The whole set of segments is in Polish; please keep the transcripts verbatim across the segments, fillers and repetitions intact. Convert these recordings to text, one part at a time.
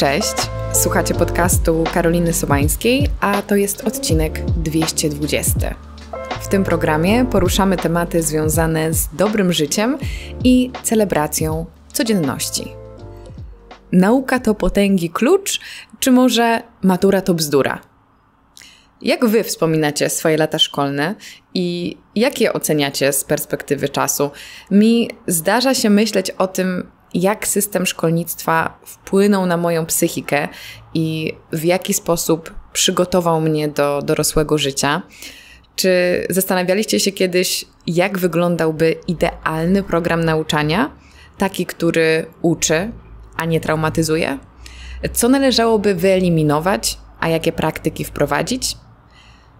Cześć, słuchacie podcastu Karoliny Sobańskiej, a to jest odcinek dwieście dwudziesty. W tym programie poruszamy tematy związane z dobrym życiem i celebracją codzienności. Nauka to potęgi klucz, czy może matura to bzdura? Jak wy wspominacie swoje lata szkolne i jak je oceniacie z perspektywy czasu? Mi zdarza się myśleć o tym, jak system szkolnictwa wpłynął na moją psychikę i w jaki sposób przygotował mnie do dorosłego życia. Czy zastanawialiście się kiedyś, jak wyglądałby idealny program nauczania? Taki, który uczy, a nie traumatyzuje? Co należałoby wyeliminować, a jakie praktyki wprowadzić?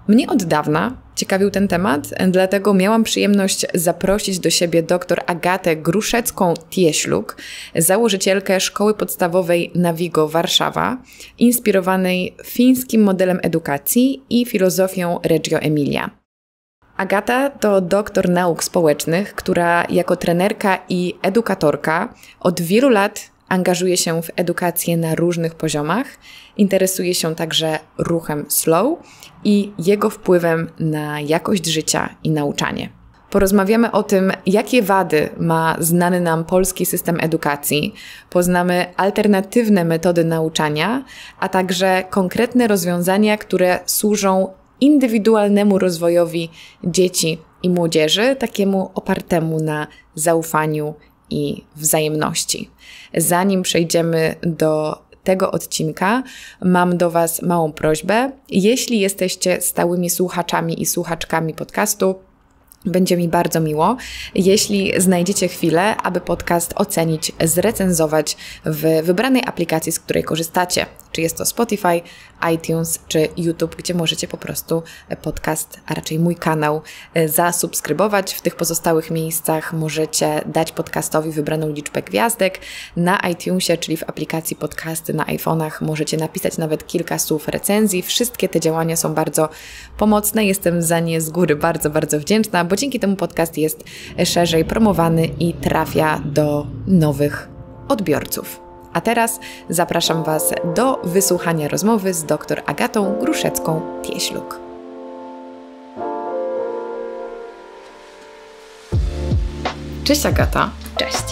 Mnie od dawna ciekawił ten temat, dlatego miałam przyjemność zaprosić do siebie dr Agatę Gruszecką-Tieśluk, założycielkę Szkoły Podstawowej Navigo Warszawa, inspirowanej fińskim modelem edukacji i filozofią Reggio Emilia. Agata to doktor nauk społecznych, która jako trenerka i edukatorka od wielu lat angażuje się w edukację na różnych poziomach, interesuje się także ruchem slow i jego wpływem na jakość życia i nauczanie. Porozmawiamy o tym, jakie wady ma znany nam polski system edukacji, poznamy alternatywne metody nauczania, a także konkretne rozwiązania, które służą indywidualnemu rozwojowi dzieci i młodzieży, takiemu opartemu na zaufaniu i wzajemności. Zanim przejdziemy do tego odcinka, mam do Was małą prośbę. Jeśli jesteście stałymi słuchaczami i słuchaczkami podcastu, będzie mi bardzo miło, jeśli znajdziecie chwilę, aby podcast ocenić, zrecenzować w wybranej aplikacji, z której korzystacie. Czy jest to Spotify, iTunes czy YouTube, gdzie możecie po prostu podcast, a raczej mój kanał zasubskrybować. W tych pozostałych miejscach możecie dać podcastowi wybraną liczbę gwiazdek. Na iTunesie, czyli w aplikacji podcasty na iPhone'ach, możecie napisać nawet kilka słów recenzji. Wszystkie te działania są bardzo pomocne. Jestem za nie z góry bardzo, bardzo wdzięczna, bo dzięki temu podcast jest szerzej promowany i trafia do nowych odbiorców. A teraz zapraszam Was do wysłuchania rozmowy z dr Agatą Gruszecką-Tieśluk. Cześć Agata. Cześć.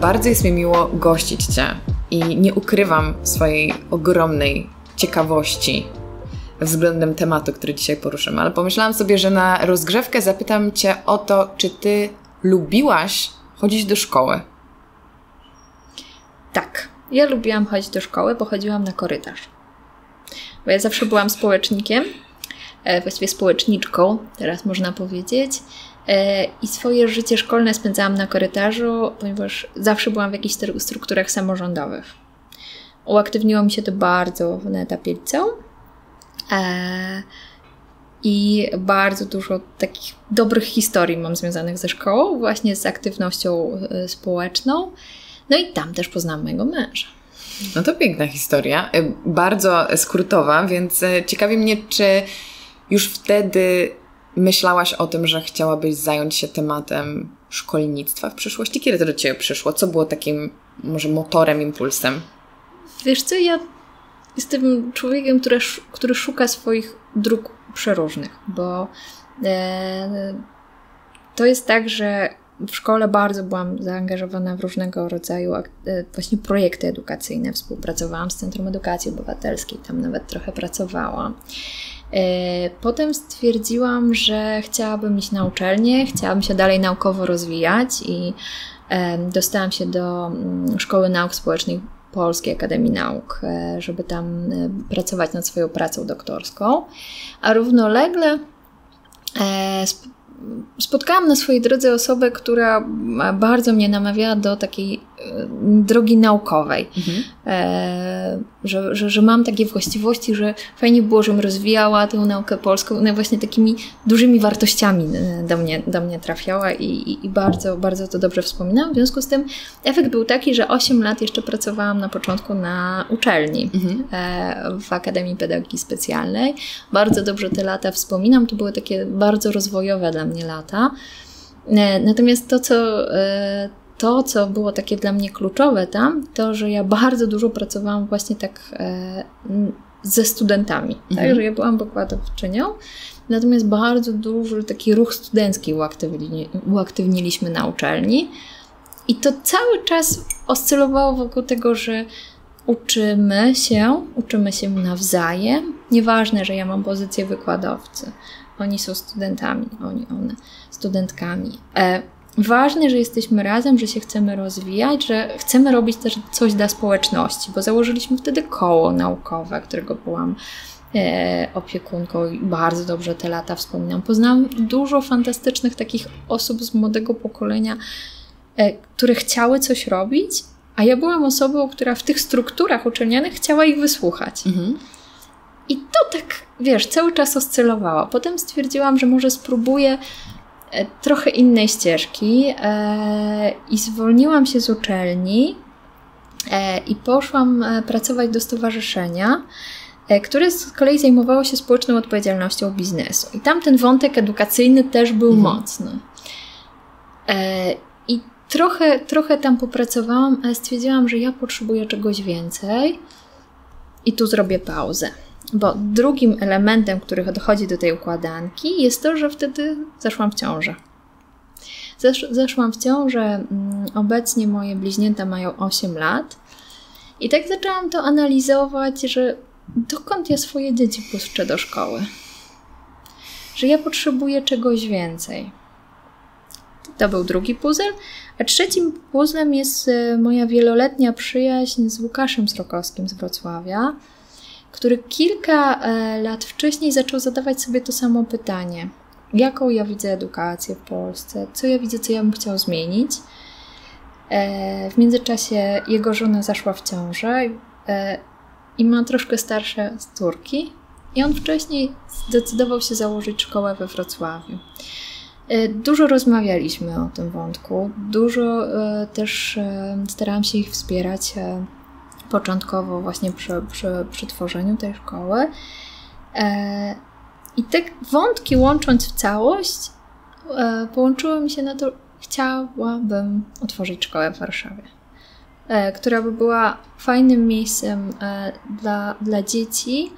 Bardzo jest mi miło gościć Cię i nie ukrywam swojej ogromnej ciekawości względem tematu, który dzisiaj poruszymy, ale pomyślałam sobie, że na rozgrzewkę zapytam Cię o to, czy Ty lubiłaś chodzić do szkoły? Tak. Ja lubiłam chodzić do szkoły, bo chodziłam na korytarz. Bo ja zawsze byłam społecznikiem, właściwie społeczniczką, teraz można powiedzieć. I swoje życie szkolne spędzałam na korytarzu, ponieważ zawsze byłam w jakichś strukturach samorządowych. Uaktywniło mi się to bardzo na etapie liceum. I bardzo dużo takich dobrych historii mam związanych ze szkołą, właśnie z aktywnością społeczną. No i tam też poznałam mojego męża. No to piękna historia, bardzo skrótowa, więc ciekawi mnie, czy już wtedy myślałaś o tym, że chciałabyś zająć się tematem szkolnictwa w przyszłości? Kiedy to do Ciebie przyszło? Co było takim może motorem, impulsem? Wiesz co, ja jestem człowiekiem, który, który szuka swoich dróg przeróżnych, bo e, to jest tak, że w szkole bardzo byłam zaangażowana w różnego rodzaju właśnie projekty edukacyjne. Współpracowałam z Centrum Edukacji Obywatelskiej, tam nawet trochę pracowałam. Potem stwierdziłam, że chciałabym iść na uczelnię, chciałabym się dalej naukowo rozwijać i dostałam się do Szkoły Nauk Społecznych Polskiej Akademii Nauk, żeby tam pracować nad swoją pracą doktorską. A równolegle spotkałam na swojej drodze osobę, która bardzo mnie namawiała do takiej drogi naukowej. Mhm. E, że, że, że mam takie właściwości, że fajnie było, żebym rozwijała tę naukę polską. No właśnie takimi dużymi wartościami do mnie, do mnie trafiała i, i, i bardzo, bardzo to dobrze wspominam. W związku z tym efekt był taki, że osiem lat jeszcze pracowałam na początku na uczelni, mhm. e, w Akademii Pedagogiki Specjalnej. Bardzo dobrze te lata wspominam. To były takie bardzo rozwojowe dla mnie lata. E, natomiast to, co e, to, co było takie dla mnie kluczowe tam, to, że ja bardzo dużo pracowałam właśnie tak e, ze studentami. Mhm. Tak, że ja byłam wykładowczynią, natomiast bardzo duży taki ruch studencki uaktywni, uaktywniliśmy na uczelni. I to cały czas oscylowało wokół tego, że uczymy się, uczymy się nawzajem. Nieważne, że ja mam pozycję wykładowcy. Oni są studentami, oni, one, studentkami. E, ważne, że jesteśmy razem, że się chcemy rozwijać, że chcemy robić też coś dla społeczności, bo założyliśmy wtedy koło naukowe, którego byłam e, opiekunką i bardzo dobrze te lata wspominam. Poznałam dużo fantastycznych takich osób z młodego pokolenia, e, które chciały coś robić, a ja byłam osobą, która w tych strukturach uczelnianych chciała ich wysłuchać. Mhm. I to tak, wiesz, cały czas oscylowało. Potem stwierdziłam, że może spróbuję trochę innej ścieżki e, i zwolniłam się z uczelni e, i poszłam pracować do stowarzyszenia, e, które z kolei zajmowało się społeczną odpowiedzialnością biznesu. I tam ten wątek edukacyjny też był mhm. mocny. E, I trochę, trochę tam popracowałam, ale stwierdziłam, że ja potrzebuję czegoś więcej i tu zrobię pauzę. Bo drugim elementem, który dochodzi do tej układanki, jest to, że wtedy zaszłam w ciążę. Zesz, zeszłam w ciążę, obecnie moje bliźnięta mają osiem lat i tak zaczęłam to analizować, że dokąd ja swoje dzieci puszczę do szkoły? Że ja potrzebuję czegoś więcej. To był drugi puzzle, a trzecim puzzlem jest moja wieloletnia przyjaźń z Łukaszem Srokowskim z Wrocławia, który kilka lat wcześniej zaczął zadawać sobie to samo pytanie. Jaką ja widzę edukację w Polsce? Co ja widzę, co ja bym chciał zmienić? W międzyczasie jego żona zaszła w ciążę i ma troszkę starsze córki. I on wcześniej zdecydował się założyć szkołę we Wrocławiu. Dużo rozmawialiśmy o tym wątku. Dużo też starałam się ich wspierać początkowo właśnie przy, przy, przy tworzeniu tej szkoły. E, I te wątki łącząc w całość, e, połączyło mi się na to, chciałabym otworzyć szkołę w Warszawie, e, która by była fajnym miejscem e, dla, dla dzieci,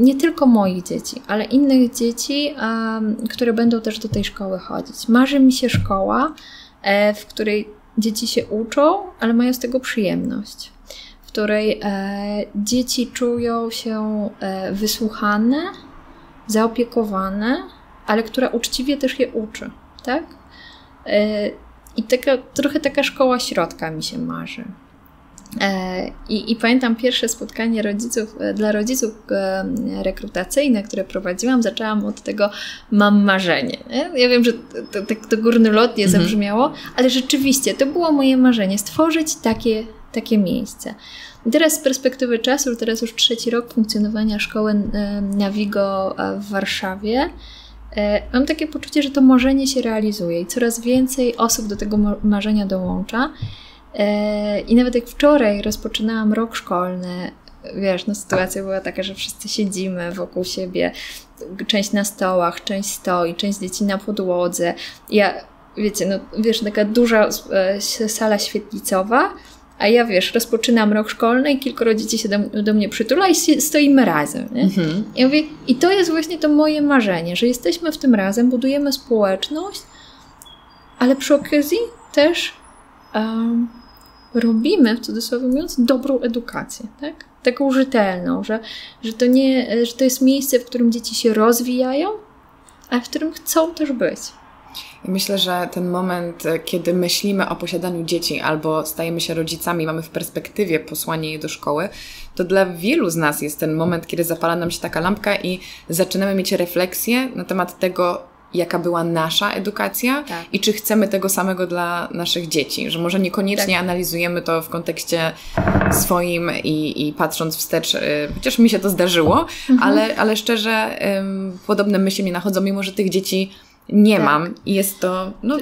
nie tylko moich dzieci, ale innych dzieci, e, które będą też do tej szkoły chodzić. Marzy mi się szkoła, e, w której dzieci się uczą, ale mają z tego przyjemność. W której e, dzieci czują się e, wysłuchane, zaopiekowane, ale która uczciwie też je uczy, tak? E, I taka, trochę taka szkoła środka mi się marzy. E, i, i pamiętam pierwsze spotkanie rodziców, e, dla rodziców e, rekrutacyjne, które prowadziłam, zaczęłam od tego mam marzenie. Nie? Ja wiem, że to, to, to górnolotnie mhm. zabrzmiało, ale rzeczywiście to było moje marzenie, stworzyć takie takie miejsce. I teraz z perspektywy czasu, teraz już trzeci rok funkcjonowania szkoły Navigo w Warszawie, mam takie poczucie, że to marzenie się realizuje i coraz więcej osób do tego marzenia dołącza. I nawet jak wczoraj rozpoczynałam rok szkolny, wiesz, no sytuacja była taka, że wszyscy siedzimy wokół siebie, część na stołach, część stoi, część dzieci na podłodze. Ja, wiecie, no wiesz, taka duża sala świetlicowa, a ja, wiesz, rozpoczynam rok szkolny i kilkoro dzieci się do, do mnie przytula i stoimy razem. Nie? Mhm. I mówię, i to jest właśnie to moje marzenie, że jesteśmy w tym razem, budujemy społeczność, ale przy okazji też um, robimy, w cudzysłowie mówiąc, dobrą edukację. Tak? Taką rzetelną, że, że, to nie, że to jest miejsce, w którym dzieci się rozwijają, ale w którym chcą też być. I myślę, że ten moment, kiedy myślimy o posiadaniu dzieci albo stajemy się rodzicami, mamy w perspektywie posłanie je do szkoły, to dla wielu z nas jest ten moment, kiedy zapala nam się taka lampka i zaczynamy mieć refleksję na temat tego, jaka była nasza edukacja tak. i czy chcemy tego samego dla naszych dzieci. Że może niekoniecznie tak. analizujemy to w kontekście swoim i, i patrząc wstecz, y, chociaż mi się to zdarzyło, mhm. ale, ale szczerze y, podobne myśli mnie nachodzą, mimo że tych dzieci nie tak. mam i jest to no,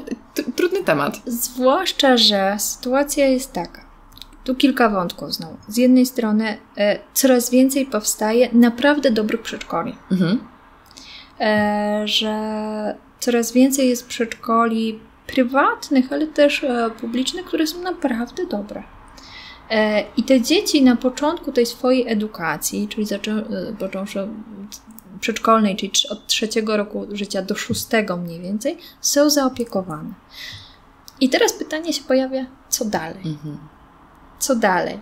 trudny temat. Zwłaszcza, że sytuacja jest taka. Tu kilka wątków znowu. Z jednej strony e, coraz więcej powstaje naprawdę dobrych przedszkoli. Mhm. E, że coraz więcej jest przedszkoli prywatnych, ale też publicznych, które są naprawdę dobre. I te dzieci na początku tej swojej edukacji, czyli począwszy od przedszkolnej, czyli od trzeciego roku życia do szóstego mniej więcej, są zaopiekowane. I teraz pytanie się pojawia, co dalej? Mhm. Co dalej?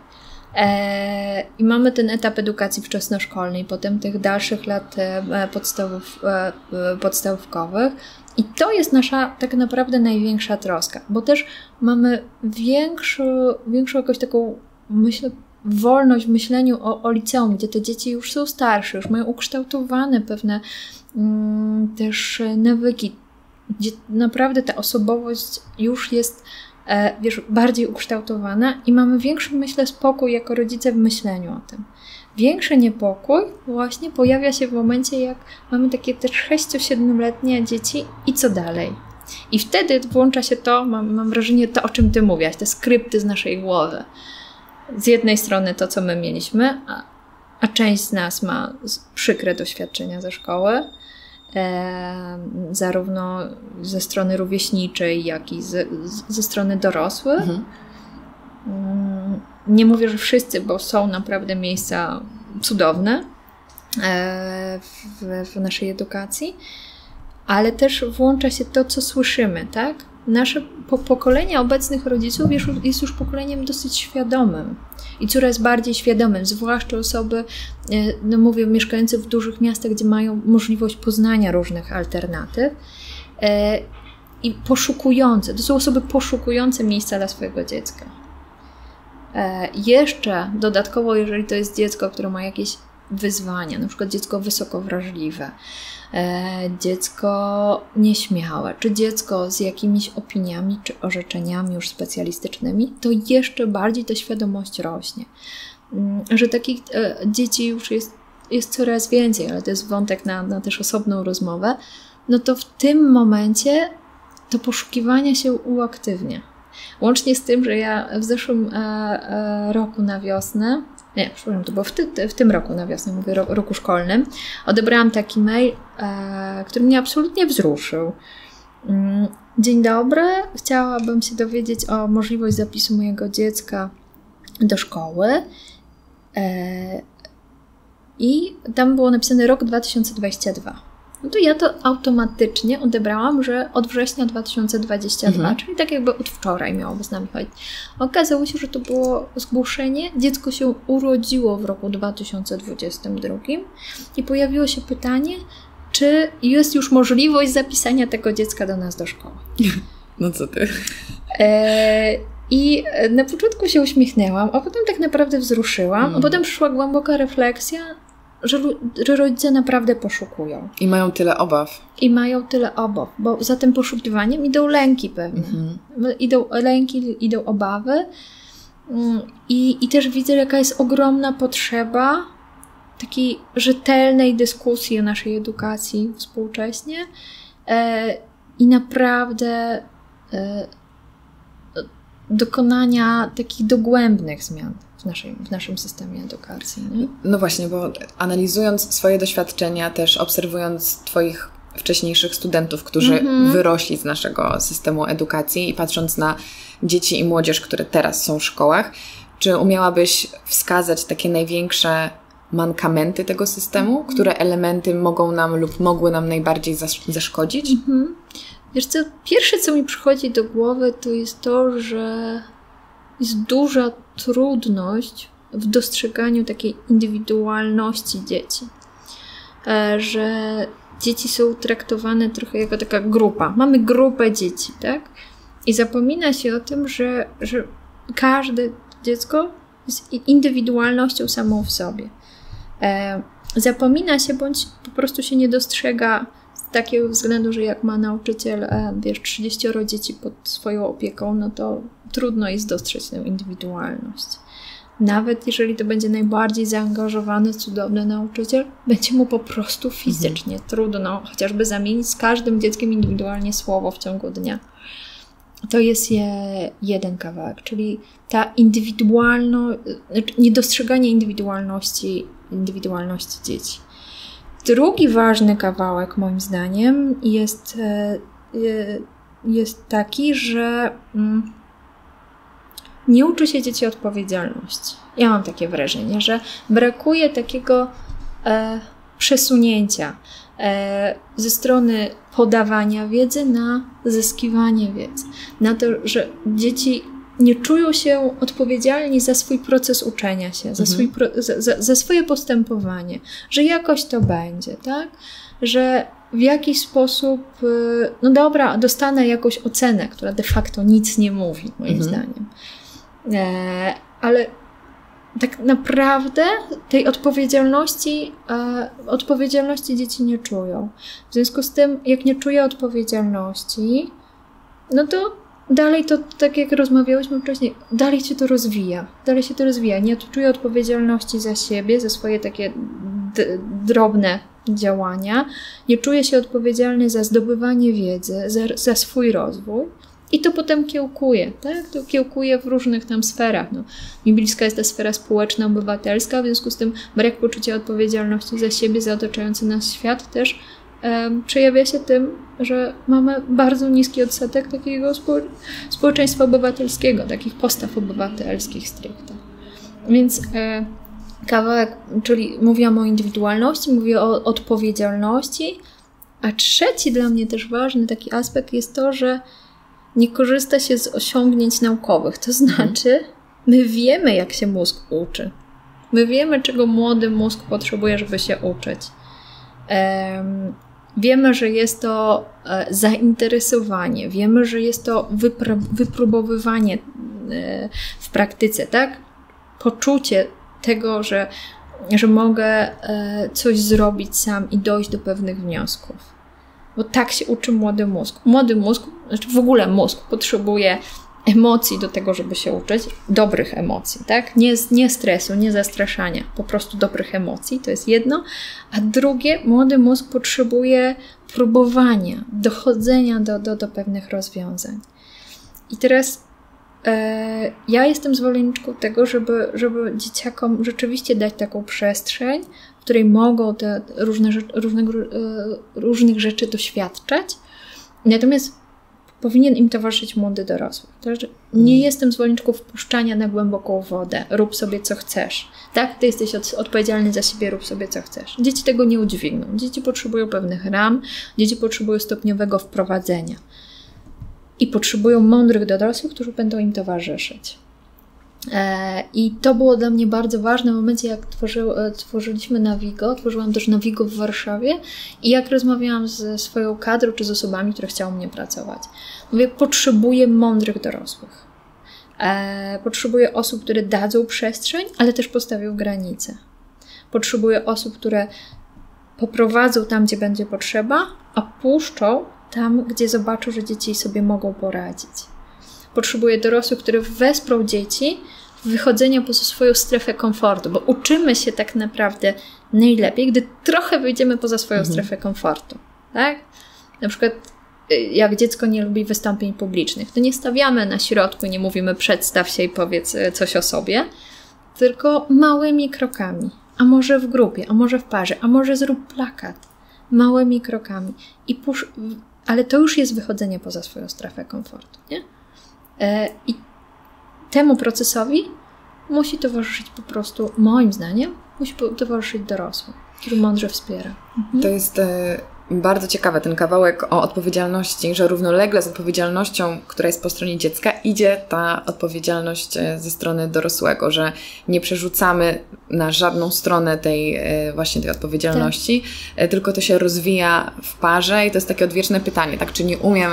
Eee, I mamy ten etap edukacji wczesnoszkolnej, potem tych dalszych lat e, podstawów, e, podstawówkowych. I to jest nasza tak naprawdę największa troska, bo też mamy większą, większą jakąś taką, myślę, wolność w myśleniu o, o liceum, gdzie te dzieci już są starsze, już mają ukształtowane pewne mm, też nawyki, gdzie naprawdę ta osobowość już jest e, wiesz, bardziej ukształtowana i mamy większy, myślę, spokój jako rodzice w myśleniu o tym. Większy niepokój właśnie pojawia się w momencie, jak mamy takie też sześcio-siedmioletnie dzieci i co dalej. I wtedy włącza się to, mam, mam wrażenie, to o czym ty mówiłaś, te skrypty z naszej głowy. Z jednej strony to, co my mieliśmy, a, a część z nas ma przykre doświadczenia ze szkoły, e, zarówno ze strony rówieśniczej, jak i z, z, ze strony dorosłych. Mhm. Nie mówię, że wszyscy, bo są naprawdę miejsca cudowne w, w naszej edukacji, ale też włącza się to, co słyszymy, tak? Nasze po pokolenie obecnych rodziców jest, jest już pokoleniem dosyć świadomym i coraz bardziej świadomym, zwłaszcza osoby, no mówię, mieszkające w dużych miastach, gdzie mają możliwość poznania różnych alternatyw i poszukujące, to są osoby poszukujące miejsca dla swojego dziecka. Jeszcze dodatkowo, jeżeli to jest dziecko, które ma jakieś wyzwania, na przykład dziecko wysoko wrażliwe, dziecko nieśmiałe, czy dziecko z jakimiś opiniami czy orzeczeniami już specjalistycznymi, to jeszcze bardziej ta świadomość rośnie. Że takich dzieci już jest, jest coraz więcej, ale to jest wątek na, na też osobną rozmowę, no to w tym momencie to poszukiwanie się uaktywnia. Łącznie z tym, że ja w zeszłym e, e, roku na wiosnę, nie, przepraszam, to było w, ty, w tym roku na wiosnę, mówię ro, roku szkolnym, odebrałam taki mail, e, który mnie absolutnie wzruszył. Dzień dobry, chciałabym się dowiedzieć o możliwość zapisu mojego dziecka do szkoły. E, I tam było napisane rok dwa tysiące dwudziesty drugi. No to ja to automatycznie odebrałam, że od września dwa tysiące dwudziestego drugiego, mhm. czyli tak jakby od wczoraj miałoby z nami chodzić. Okazało się, że to było zgłoszenie, dziecko się urodziło w roku dwa tysiące dwudziestym drugim i pojawiło się pytanie, czy jest już możliwość zapisania tego dziecka do nas do szkoły. No co ty? E I na początku się uśmiechnęłam, a potem tak naprawdę wzruszyłam, mhm. a potem przyszła głęboka refleksja, Że, że rodzice naprawdę poszukują. I mają tyle obaw. I mają tyle obaw, bo za tym poszukiwaniem idą lęki pewne. Mm-hmm. Idą lęki, idą obawy. I, I też widzę, jaka jest ogromna potrzeba takiej rzetelnej dyskusji o naszej edukacji współcześnie. E, I naprawdę e, dokonania takich dogłębnych zmian. W naszym, w naszym systemie edukacji. Nie? No właśnie, bo analizując swoje doświadczenia, też obserwując Twoich wcześniejszych studentów, którzy mm-hmm. wyrośli z naszego systemu edukacji i patrząc na dzieci i młodzież, które teraz są w szkołach, czy umiałabyś wskazać takie największe mankamenty tego systemu, mm-hmm. które elementy mogą nam lub mogły nam najbardziej zasz- zaszkodzić? Mm-hmm. Wiesz co, pierwsze co mi przychodzi do głowy to jest to, że jest duża trudność w dostrzeganiu takiej indywidualności dzieci. Że dzieci są traktowane trochę jako taka grupa. Mamy grupę dzieci, tak? I zapomina się o tym, że, że każde dziecko jest indywidualnością samą w sobie. Zapomina się, bądź po prostu się nie dostrzega z takiego względu, że jak ma nauczyciel, wiesz, trzydziestu dzieci pod swoją opieką, no to trudno jest dostrzec tę indywidualność. Nawet jeżeli to będzie najbardziej zaangażowany, cudowny nauczyciel, będzie mu po prostu fizycznie mhm. trudno chociażby zamienić z każdym dzieckiem indywidualnie słowo w ciągu dnia. To jest je jeden kawałek, czyli ta indywidualność, niedostrzeganie indywidualności, indywidualności dzieci. Drugi ważny kawałek moim zdaniem jest jest taki, że mm, nie uczy się dzieci odpowiedzialności. Ja mam takie wrażenie, że brakuje takiego e, przesunięcia e, ze strony podawania wiedzy na zyskiwanie wiedzy. Na to, że dzieci nie czują się odpowiedzialni za swój proces uczenia się, za, mhm. swój pro, za, za swoje postępowanie, że jakoś to będzie, tak? Że w jakiś sposób, no dobra, dostanę jakąś ocenę, która de facto nic nie mówi, moim mhm. zdaniem. E, ale tak naprawdę tej odpowiedzialności, e, odpowiedzialności dzieci nie czują. W związku z tym, jak nie czuję odpowiedzialności, no to dalej to, tak jak rozmawiałyśmy wcześniej, dalej się to rozwija. Dalej się to rozwija. Nie odczuję odpowiedzialności za siebie, za swoje takie d- drobne działania. Nie czuję się odpowiedzialny za zdobywanie wiedzy, za, za swój rozwój. I to potem kiełkuje, tak? To kiełkuje w różnych tam sferach. No, mi bliska jest ta sfera społeczna, obywatelska, w związku z tym brak poczucia odpowiedzialności za siebie, za otaczający nas świat też um, przejawia się tym, że mamy bardzo niski odsetek takiego spo- społeczeństwa obywatelskiego, takich postaw obywatelskich stricte. Więc e, kawałek, czyli mówiłam o indywidualności, mówię o odpowiedzialności, a trzeci dla mnie też ważny taki aspekt jest to, że nie korzysta się z osiągnięć naukowych. To znaczy, my wiemy, jak się mózg uczy. My wiemy, czego młody mózg potrzebuje, żeby się uczyć. Um, wiemy, że jest to e, zainteresowanie. Wiemy, że jest to wypr- wypróbowywanie e, w praktyce, tak? Poczucie tego, że, że mogę e, coś zrobić sam i dojść do pewnych wniosków. Bo tak się uczy młody mózg. Młody mózg, znaczy w ogóle mózg potrzebuje emocji do tego, żeby się uczyć. Dobrych emocji, tak? Nie, nie stresu, nie zastraszania. Po prostu dobrych emocji, to jest jedno. A drugie, młody mózg potrzebuje próbowania, dochodzenia do, do, do pewnych rozwiązań. I teraz e, ja jestem zwolenniczką tego, żeby, żeby dzieciakom rzeczywiście dać taką przestrzeń, w której mogą te różne, różne, różnych rzeczy doświadczać. Natomiast powinien im towarzyszyć młody dorosły. Nie jestem zwolenniczką wpuszczania na głęboką wodę. Rób sobie, co chcesz. Tak? Ty jesteś od, odpowiedzialny za siebie, rób sobie, co chcesz. Dzieci tego nie udźwigną. Dzieci potrzebują pewnych ram. Dzieci potrzebują stopniowego wprowadzenia. I potrzebują mądrych dorosłych, którzy będą im towarzyszyć. I to było dla mnie bardzo ważne w momencie, jak tworzy, tworzyliśmy Navigo. Tworzyłam też Navigo w Warszawie i jak rozmawiałam ze swoją kadrą czy z osobami, które chciały u mnie pracować. Mówię, potrzebuję mądrych dorosłych. Potrzebuję osób, które dadzą przestrzeń, ale też postawią granice. Potrzebuję osób, które poprowadzą tam, gdzie będzie potrzeba, a puszczą tam, gdzie zobaczą, że dzieci sobie mogą poradzić. Potrzebuje dorosłych, które wesprą dzieci w wychodzeniu poza swoją strefę komfortu, bo uczymy się tak naprawdę najlepiej, gdy trochę wyjdziemy poza swoją mhm. strefę komfortu. Tak? Na przykład jak dziecko nie lubi wystąpień publicznych, to nie stawiamy na środku, nie mówimy przedstaw się i powiedz coś o sobie, tylko małymi krokami, a może w grupie, a może w parze, a może zrób plakat, małymi krokami. I pusz... Ale to już jest wychodzenie poza swoją strefę komfortu, nie? I temu procesowi musi towarzyszyć po prostu, moim zdaniem, musi towarzyszyć dorosły, który mądrze wspiera. Mhm. To jest e, bardzo ciekawe, ten kawałek o odpowiedzialności, że równolegle z odpowiedzialnością, która jest po stronie dziecka, idzie ta odpowiedzialność ze strony dorosłego, że nie przerzucamy na żadną stronę tej e, właśnie tej odpowiedzialności, tak. e, tylko to się rozwija w parze i to jest takie odwieczne pytanie, tak? Czy nie umiem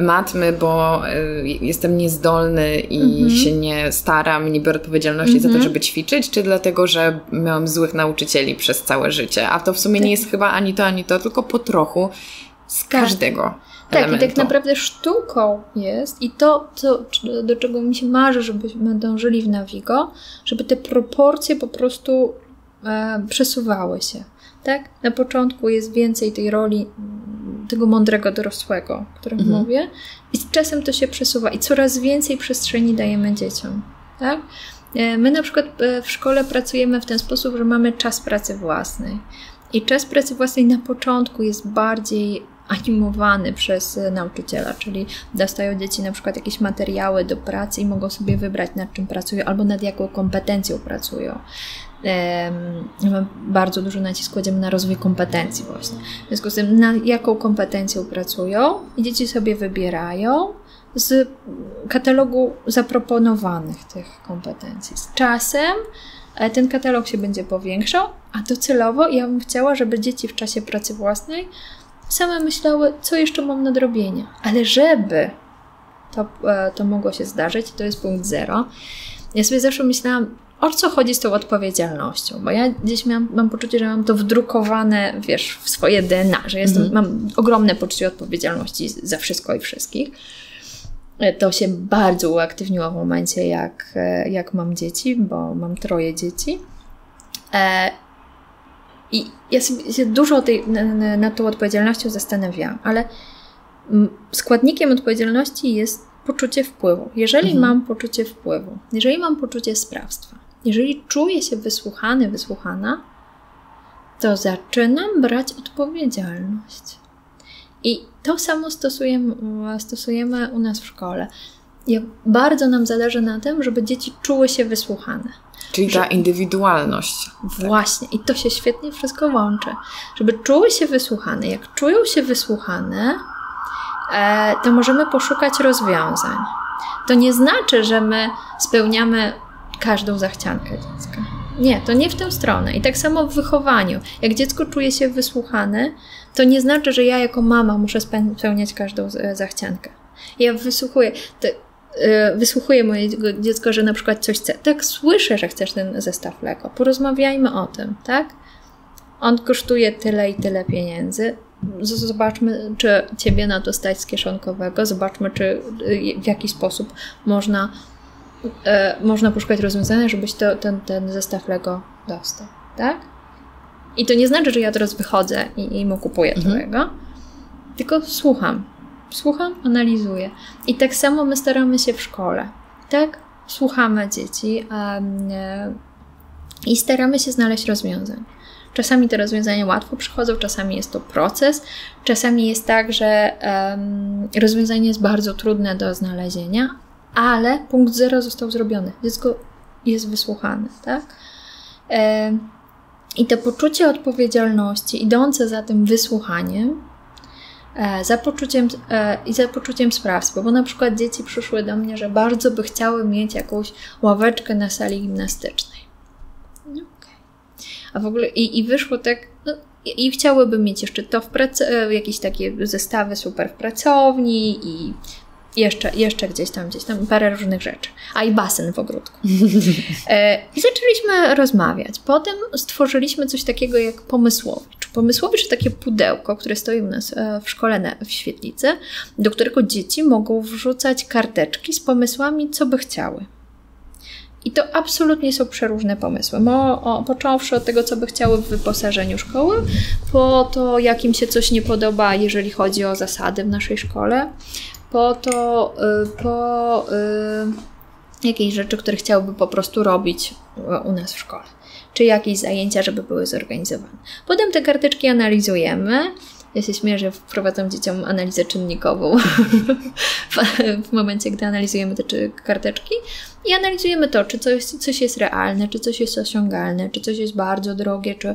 matmy, bo y, jestem niezdolny i mhm. się nie staram, nie biorę odpowiedzialności mhm. za to, żeby ćwiczyć, czy dlatego, że miałam złych nauczycieli przez całe życie. A to w sumie tak. nie jest chyba ani to, ani to, tylko po trochu z każdego tak. elementu. Tak, i tak naprawdę sztuką jest i to, co, do czego mi się marzy, żebyśmy dążyli w Navigo, żeby te proporcje po prostu e, przesuwały się. Tak? Na początku jest więcej tej roli tego mądrego dorosłego, o którym mhm. mówię. I z czasem to się przesuwa i coraz więcej przestrzeni dajemy dzieciom. Tak? My na przykład w szkole pracujemy w ten sposób, że mamy czas pracy własnej. I czas pracy własnej na początku jest bardziej animowany przez nauczyciela, czyli dostają dzieci na przykład jakieś materiały do pracy i mogą sobie wybrać, nad czym pracują albo nad jaką kompetencją pracują. Bardzo dużo nacisku kładziemy na rozwój kompetencji właśnie. W związku z tym, nad jaką kompetencją pracują i dzieci sobie wybierają z katalogu zaproponowanych tych kompetencji. Z czasem ten katalog się będzie powiększał, a docelowo ja bym chciała, żeby dzieci w czasie pracy własnej same myślały, co jeszcze mam nadrobienia. Ale żeby to, to mogło się zdarzyć, to jest punkt zero. Ja sobie zawsze myślałam, o co chodzi z tą odpowiedzialnością, bo ja gdzieś miałam, mam poczucie, że mam to wdrukowane, wiesz, w swoje D N A, że jestem, mm. mam ogromne poczucie odpowiedzialności za wszystko i wszystkich. To się bardzo uaktywniło w momencie, jak, jak mam dzieci, bo mam troje dzieci. E, I ja sobie się dużo tej, na, na tą odpowiedzialnością zastanawiałam, ale składnikiem odpowiedzialności jest poczucie wpływu. Jeżeli mhm. mam poczucie wpływu, jeżeli mam poczucie sprawstwa, jeżeli czuję się wysłuchany, wysłuchana, to zaczynam brać odpowiedzialność. I to samo stosujemy, stosujemy u nas w szkole. Jak bardzo nam zależy na tym, żeby dzieci czuły się wysłuchane. Czyli że... ta indywidualność. Właśnie. I to się świetnie wszystko łączy. Żeby czuły się wysłuchane. Jak czują się wysłuchane, e, to możemy poszukać rozwiązań. To nie znaczy, że my spełniamy każdą zachciankę dziecka. Nie, to nie w tę stronę. I tak samo w wychowaniu. Jak dziecko czuje się wysłuchane, to nie znaczy, że ja jako mama muszę spełniać każdą zachciankę. Ja wysłuchuję, te, yy, wysłuchuję mojego dziecko, że na przykład coś chce. Tak, słyszę, że chcesz ten zestaw Lego. Porozmawiajmy o tym, tak? On kosztuje tyle i tyle pieniędzy. Zobaczmy, czy ciebie na to stać z kieszonkowego. Zobaczmy, czy yy, w jaki sposób można... można poszukać rozwiązania, żebyś to, ten, ten zestaw Lego dostał, tak? I to nie znaczy, że ja teraz wychodzę i, i mu kupuję mhm. tego, tylko słucham. Słucham, analizuję. I tak samo my staramy się w szkole, tak? Słuchamy dzieci um, i staramy się znaleźć rozwiązania. Czasami te rozwiązania łatwo przychodzą, czasami jest to proces, czasami jest tak, że um, rozwiązanie jest bardzo trudne do znalezienia, ale punkt zero został zrobiony. Dziecko jest wysłuchane, tak? I to poczucie odpowiedzialności idące za tym wysłuchaniem, za poczuciem, i za poczuciem sprawstwa, bo na przykład dzieci przyszły do mnie, że bardzo by chciały mieć jakąś ławeczkę na sali gimnastycznej. Okay. A w ogóle i, i wyszło tak... No, I chciałyby mieć jeszcze to w pracy, jakieś takie zestawy super w pracowni i... Jeszcze, jeszcze gdzieś tam, gdzieś tam, parę różnych rzeczy. A i basen w ogródku. E, I zaczęliśmy rozmawiać. Potem stworzyliśmy coś takiego jak pomysłowicz. Pomysłowicz to takie pudełko, które stoi u nas w szkole na, w świetlicy, do którego dzieci mogą wrzucać karteczki z pomysłami, co by chciały. I to absolutnie są przeróżne pomysły. Mo, o, począwszy od tego, co by chciały w wyposażeniu szkoły, po to, jak im się coś nie podoba, jeżeli chodzi o zasady w naszej szkole, po to, po y, jakieś rzeczy, które chciałby po prostu robić u nas w szkole. Czy jakieś zajęcia, żeby były zorganizowane. Potem te karteczki analizujemy. Ja się śmieję, że wprowadzam dzieciom analizę czynnikową w, w momencie, gdy analizujemy te czy, karteczki. I analizujemy to, czy coś, coś jest realne, czy coś jest osiągalne, czy coś jest bardzo drogie, czy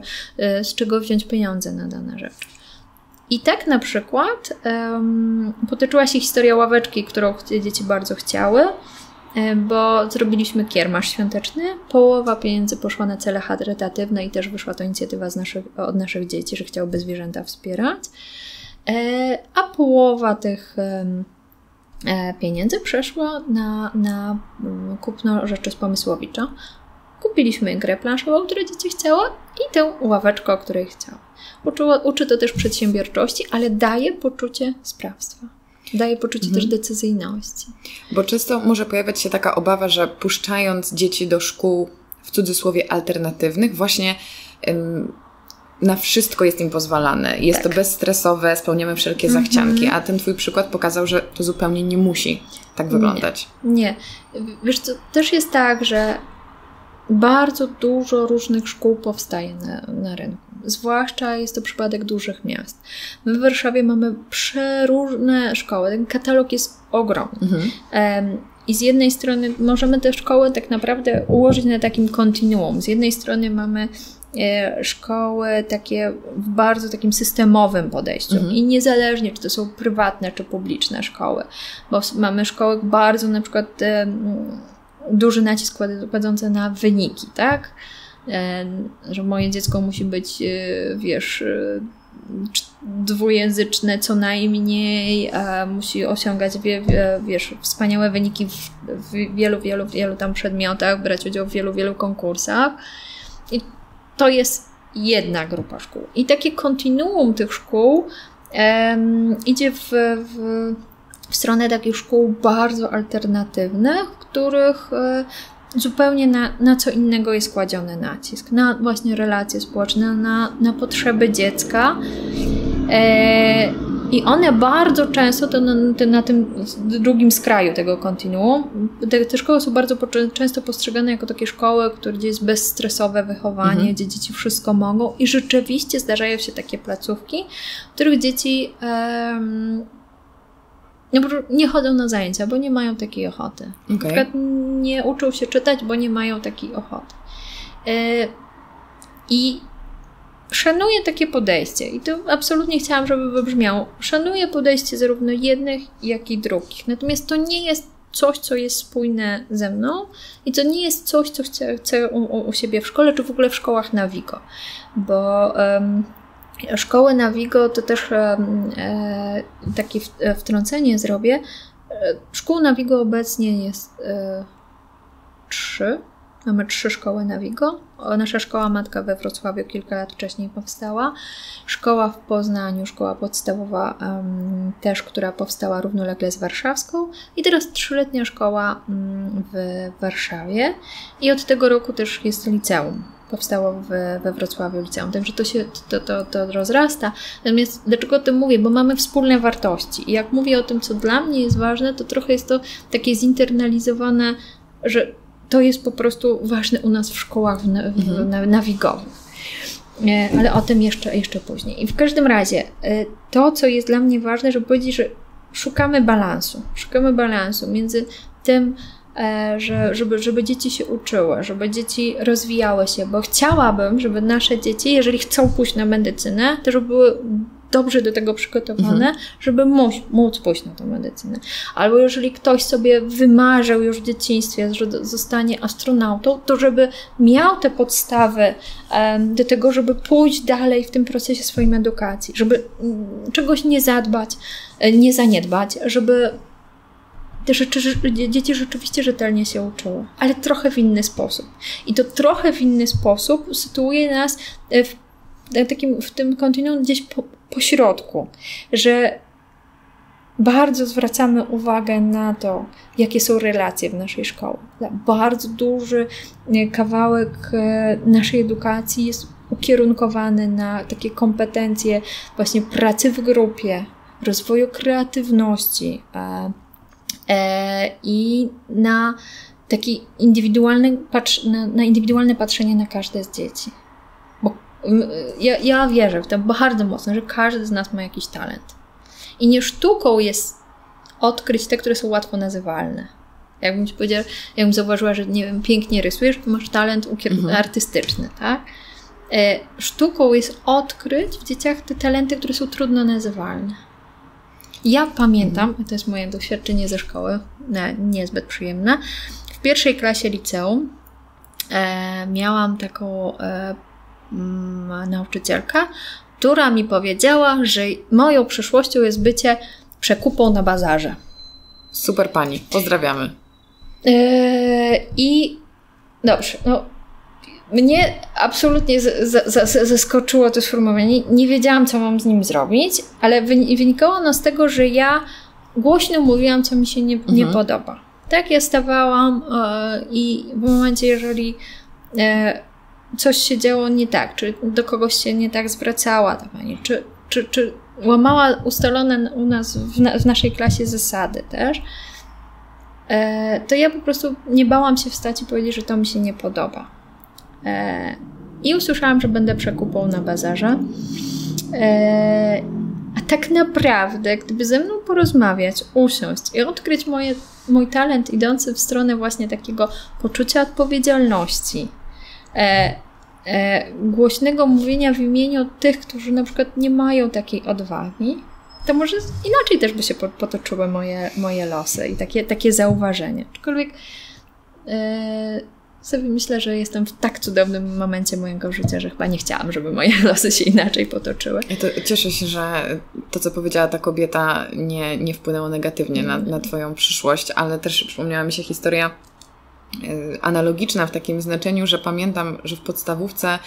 y, z czego wziąć pieniądze na dane rzeczy. I tak na przykład um, potoczyła się historia ławeczki, którą dzieci bardzo chciały, bo zrobiliśmy kiermasz świąteczny, połowa pieniędzy poszła na cele charytatywne i też wyszła to inicjatywa z naszych, od naszych dzieci, że chciałyby zwierzęta wspierać, e, a połowa tych e, pieniędzy przeszła na, na kupno rzeczy z pomysłowicza. Kupiliśmy grę planszową, której dzieci chciały i tę ławeczkę, o której chciały. Uczyło, uczy to też przedsiębiorczości, ale daje poczucie sprawstwa. Daje poczucie mhm. też decyzyjności. Bo często może pojawiać się taka obawa, że puszczając dzieci do szkół w cudzysłowie alternatywnych, właśnie ym, na wszystko jest im pozwalane. Jest tak. to bezstresowe, spełniamy wszelkie mhm. zachcianki, a ten twój przykład pokazał, że to zupełnie nie musi tak wyglądać. Nie. nie. Wiesz co, też jest tak, że bardzo dużo różnych szkół powstaje na, na rynku. Zwłaszcza jest to przypadek dużych miast. My w Warszawie mamy przeróżne szkoły. Ten katalog jest ogromny. Mhm. Um, I z jednej strony możemy te szkoły tak naprawdę ułożyć na takim kontinuum. Z jednej strony mamy szkoły takie w bardzo takim systemowym podejściu mhm. i niezależnie czy to są prywatne czy publiczne szkoły, bo mamy szkoły bardzo na przykład e, duży nacisk kładący na wyniki, tak? E, że moje dziecko musi być, e, wiesz, e, dwujęzyczne co najmniej, a musi osiągać wie, wiesz, wspaniałe wyniki w, w wielu, wielu, wielu tam przedmiotach, brać udział w wielu, wielu konkursach. I to jest jedna grupa szkół. I takie kontinuum tych szkół em, idzie w, w, w stronę takich szkół bardzo alternatywnych, w których e, zupełnie na, na co innego jest kładziony nacisk. Na właśnie relacje społeczne, na, na potrzeby dziecka. E, I one bardzo często, to na, to na tym drugim skraju tego kontinuum, te, te szkoły są bardzo po, często postrzegane jako takie szkoły, które gdzie jest bezstresowe wychowanie, mhm. gdzie dzieci wszystko mogą. I rzeczywiście zdarzają się takie placówki, w których dzieci um, nie chodzą na zajęcia, bo nie mają takiej ochoty. Okay. Na przykład nie uczą się czytać, bo nie mają takiej ochoty. Yy, I szanuję takie podejście i to absolutnie chciałam, żeby wybrzmiało. Szanuję podejście zarówno jednych, jak i drugich. Natomiast to nie jest coś, co jest spójne ze mną i to nie jest coś, co chcę, chcę u, u siebie w szkole, czy w ogóle w szkołach Navigo. Bo um, szkoły Navigo to też um, e, takie w, e, wtrącenie zrobię. Szkół Navigo obecnie jest e, trzy. Mamy trzy szkoły Navigo. Nasza szkoła matka we Wrocławiu kilka lat wcześniej powstała. Szkoła w Poznaniu, szkoła podstawowa um, też, która powstała równolegle z warszawską. I teraz trzyletnia szkoła um, w Warszawie. I od tego roku też jest liceum. Powstało we, we Wrocławiu liceum. Także to się to, to, to rozrasta. Natomiast dlaczego o tym mówię? Bo mamy wspólne wartości. I jak mówię o tym, co dla mnie jest ważne, to trochę jest to takie zinternalizowane, że to jest po prostu ważne u nas w szkołach w, w, nawigowych. Ale o tym jeszcze, jeszcze później. I w każdym razie to, co jest dla mnie ważne, żeby powiedzieć, że szukamy balansu. Szukamy balansu między tym, że, żeby, żeby dzieci się uczyły, żeby dzieci rozwijały się, bo chciałabym, żeby nasze dzieci, jeżeli chcą pójść na medycynę, to żeby były dobrze do tego przygotowane, mhm. żeby móc, móc pójść na tę medycynę. Albo jeżeli ktoś sobie wymarzył już w dzieciństwie, że zostanie astronautą, to żeby miał te podstawy um, do tego, żeby pójść dalej w tym procesie swojej edukacji, żeby um, czegoś nie zadbać, nie zaniedbać, żeby te rzeczy, dzieci rzeczywiście rzetelnie się uczyły, ale trochę w inny sposób. I to trochę w inny sposób sytuuje nas w takim, w tym kontinuum gdzieś po, po środku, że bardzo zwracamy uwagę na to, jakie są relacje w naszej szkole. Bardzo duży kawałek naszej edukacji jest ukierunkowany na takie kompetencje właśnie pracy w grupie, rozwoju kreatywności e, e, i na taki indywidualny, na, na indywidualne patrzenie na każde z dzieci. Ja, ja wierzę w to bardzo mocno, że każdy z nas ma jakiś talent. I nie sztuką jest odkryć te, które są łatwo nazywalne. Jakbym ci powiedziała, jakbym zauważyła, że nie wiem, pięknie rysujesz, to masz talent mhm. artystyczny, tak? Sztuką jest odkryć w dzieciach te talenty, które są trudno nazywalne. Ja pamiętam, mhm. to jest moje doświadczenie ze szkoły, niezbyt przyjemne, w pierwszej klasie liceum e, miałam taką e, nauczycielka, która mi powiedziała, że moją przyszłością jest bycie przekupą na bazarze. Super pani, pozdrawiamy. Yy, I dobrze, no, mnie absolutnie z, z, z, zaskoczyło to sformułowanie. Nie wiedziałam, co mam z nim zrobić, ale wynikało ono z tego, że ja głośno mówiłam, co mi się nie, nie mhm. podoba. Tak ja stawałam yy, i w momencie, jeżeli yy, coś się działo nie tak, czy do kogoś się nie tak zwracała ta pani, czy, czy, czy łamała ustalone u nas w, na, w naszej klasie zasady też, e, to ja po prostu nie bałam się wstać i powiedzieć, że to mi się nie podoba. E, i usłyszałam, że będę przekupą na bazarze. Eee, a tak naprawdę, gdyby ze mną porozmawiać, usiąść i odkryć moje, mój talent idący w stronę właśnie takiego poczucia odpowiedzialności, eee, eee, głośnego mówienia w imieniu tych, którzy na przykład nie mają takiej odwagi, to może inaczej też by się potoczyły moje, moje losy i takie, takie zauważenie. Aczkolwiek yy, sobie myślę, że jestem w tak cudownym momencie mojego życia, że chyba nie chciałam, żeby moje losy się inaczej potoczyły. Ja to cieszę się, że to, co powiedziała ta kobieta, nie, nie wpłynęło negatywnie na, na Twoją przyszłość, ale też przypomniała mi się historia analogiczna w takim znaczeniu, że pamiętam, że w podstawówce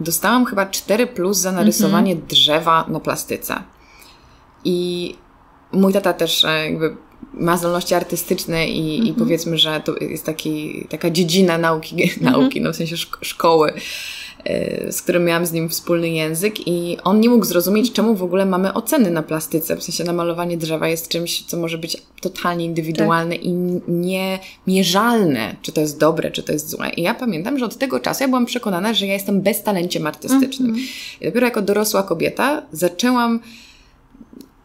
dostałam chyba cztery plus za narysowanie mm-hmm. drzewa na plastyce. I mój tata też jakby ma zdolności artystyczne i, mm-hmm. i powiedzmy, że to jest taki, taka dziedzina nauki, mm-hmm. nauki no w sensie szkoły, z którym miałam z nim wspólny język i on nie mógł zrozumieć, czemu w ogóle mamy oceny na plastyce. W sensie namalowanie drzewa jest czymś, co może być totalnie indywidualne tak. i niemierzalne, czy to jest dobre, czy to jest złe. I ja pamiętam, że od tego czasu ja byłam przekonana, że ja jestem beztalenciem artystycznym. Mm-hmm. I dopiero jako dorosła kobieta zaczęłam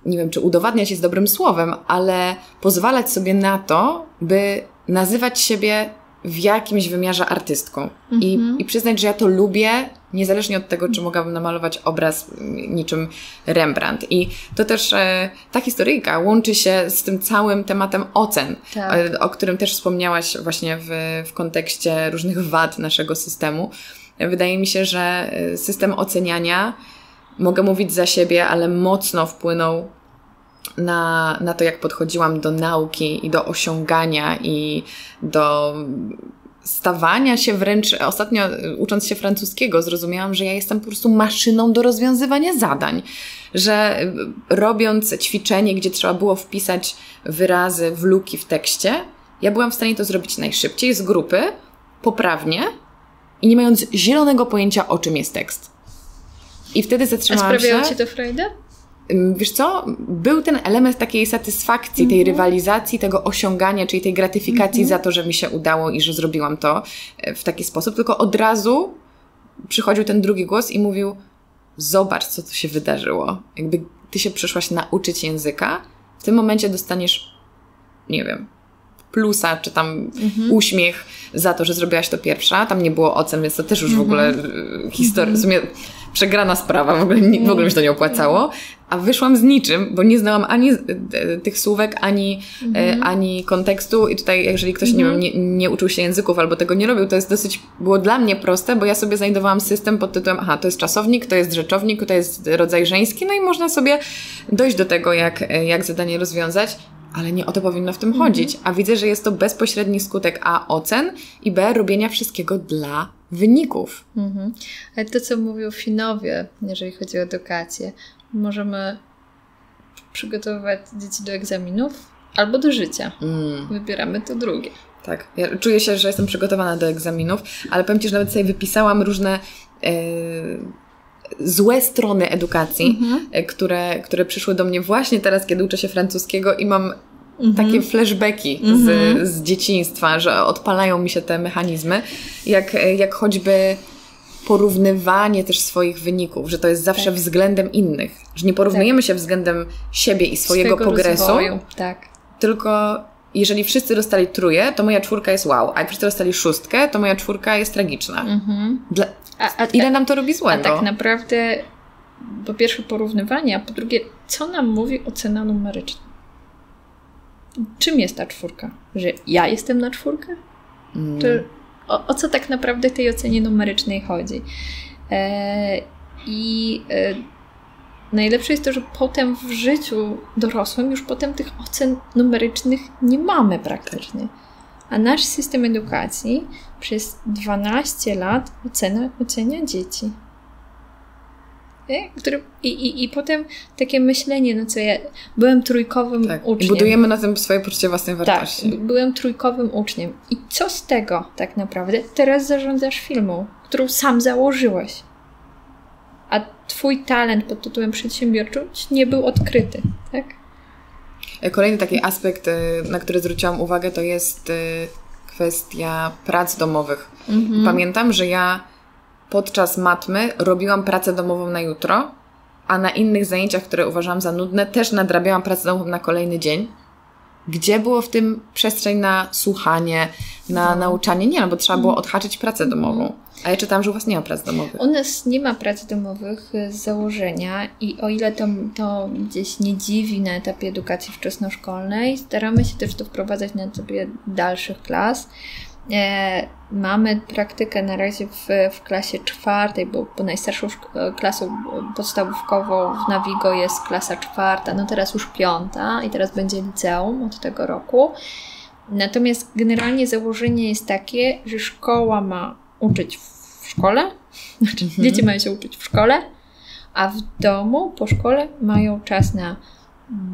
nie wiem, czy udowadniać jest dobrym słowem, ale pozwalać sobie na to, by nazywać siebie w jakimś wymiarze artystką. Mm-hmm. I, i przyznać, że ja to lubię, niezależnie od tego, czy mogłabym namalować obraz niczym Rembrandt. I to też e, ta historyjka łączy się z tym całym tematem ocen, tak. o, o którym też wspomniałaś właśnie w, w kontekście różnych wad naszego systemu. Wydaje mi się, że system oceniania, mogę mówić za siebie, ale mocno wpłynął na, na to, jak podchodziłam do nauki i do osiągania i do stawania się wręcz. Ostatnio ucząc się francuskiego zrozumiałam, że ja jestem po prostu maszyną do rozwiązywania zadań. Że robiąc ćwiczenie, gdzie trzeba było wpisać wyrazy w luki w tekście, ja byłam w stanie to zrobić najszybciej, z grupy, poprawnie i nie mając zielonego pojęcia, o czym jest tekst. I wtedy zatrzymałam się. A sprawiało Ci to frajdę? Wiesz co? Był ten element takiej satysfakcji, mm-hmm. tej rywalizacji, tego osiągania, czyli tej gratyfikacji mm-hmm. za to, że mi się udało i że zrobiłam to w taki sposób. Tylko od razu przychodził ten drugi głos i mówił: zobacz, co tu się wydarzyło. Jakby Ty się przyszłaś nauczyć języka, w tym momencie dostaniesz, nie wiem, plusa, czy tam mm-hmm. uśmiech za to, że zrobiłaś to pierwsza. Tam nie było ocen, więc to też już mm-hmm. w ogóle historia, w sumie przegrana sprawa, w ogóle, w ogóle mi się to nie opłacało. A wyszłam z niczym, bo nie znałam ani tych słówek, ani, mm-hmm. ani kontekstu. I tutaj, jeżeli ktoś mm-hmm. nie, wiem, nie, nie uczył się języków albo tego nie robił, to jest dosyć, było dla mnie proste, bo ja sobie znajdowałam system pod tytułem: aha, to jest czasownik, to jest rzeczownik, to jest rodzaj żeński, no i można sobie dojść do tego, jak, jak zadanie rozwiązać. Ale nie o to powinno w tym mhm. chodzić. A widzę, że jest to bezpośredni skutek A. ocen i B. robienia wszystkiego dla wyników. Mhm. Ale to, co mówią Finowie, jeżeli chodzi o edukację, możemy przygotowywać dzieci do egzaminów albo do życia. Mm. Wybieramy to drugie. Tak. Ja czuję się, że jestem przygotowana do egzaminów, ale powiem Ci, że nawet sobie wypisałam różne Yy... złe strony edukacji, mm-hmm. które, które przyszły do mnie właśnie teraz, kiedy uczę się francuskiego i mam mm-hmm. takie flashbacki mm-hmm. z, z dzieciństwa, że odpalają mi się te mechanizmy, jak, jak choćby porównywanie też swoich wyników, że to jest zawsze tak. względem innych, że nie porównujemy tak. się względem siebie i swojego, swojego progresu, rozwoju. Tak. tylko jeżeli wszyscy dostali trójkę, to moja czwórka jest wow, a jak wszyscy dostali szóstkę, to moja czwórka jest tragiczna. Mm-hmm. Dla... A, a, Ile nam to robi złego? A tak naprawdę po pierwsze porównywanie, a po drugie co nam mówi ocena numeryczna? Czym jest ta czwórka? Że ja jestem na czwórkę? Mm. Czy o, o co tak naprawdę tej ocenie numerycznej chodzi? E, I e, najlepsze jest to, że potem w życiu dorosłym już potem tych ocen numerycznych nie mamy praktycznie. A nasz system edukacji przez dwanaście lat ocena, ocenia dzieci. I, i, I potem takie myślenie, no co ja byłem trójkowym tak. uczniem. I budujemy na tym swoje poczucie własnej wartości. Tak, byłem trójkowym uczniem. I co z tego tak naprawdę? Teraz zarządzasz firmą, którą sam założyłeś. A twój talent pod tytułem przedsiębiorczość nie był odkryty, tak? Kolejny taki aspekt, na który zwróciłam uwagę, to jest kwestia prac domowych. Mm-hmm. Pamiętam, że ja podczas matmy robiłam pracę domową na jutro, a na innych zajęciach, które uważałam za nudne, też nadrabiałam pracę domową na kolejny dzień. Gdzie było w tym przestrzeń na słuchanie, na nauczanie? Nie, no bo trzeba było odhaczyć pracę domową. A ja czytałam, że u Was nie ma prac domowych. U nas nie ma prac domowych z założenia i o ile to, to gdzieś nie dziwi na etapie edukacji wczesnoszkolnej, staramy się też to wprowadzać na etapie dalszych klas. E, mamy praktykę na razie w, w klasie czwartej, bo, bo najstarszą klasą podstawówkową w Navigo jest klasa czwarta, no teraz już piąta i teraz będzie liceum od tego roku. Natomiast generalnie założenie jest takie, że szkoła ma uczyć w szkole, znaczy mhm. dzieci mają się uczyć w szkole, a w domu po szkole mają czas na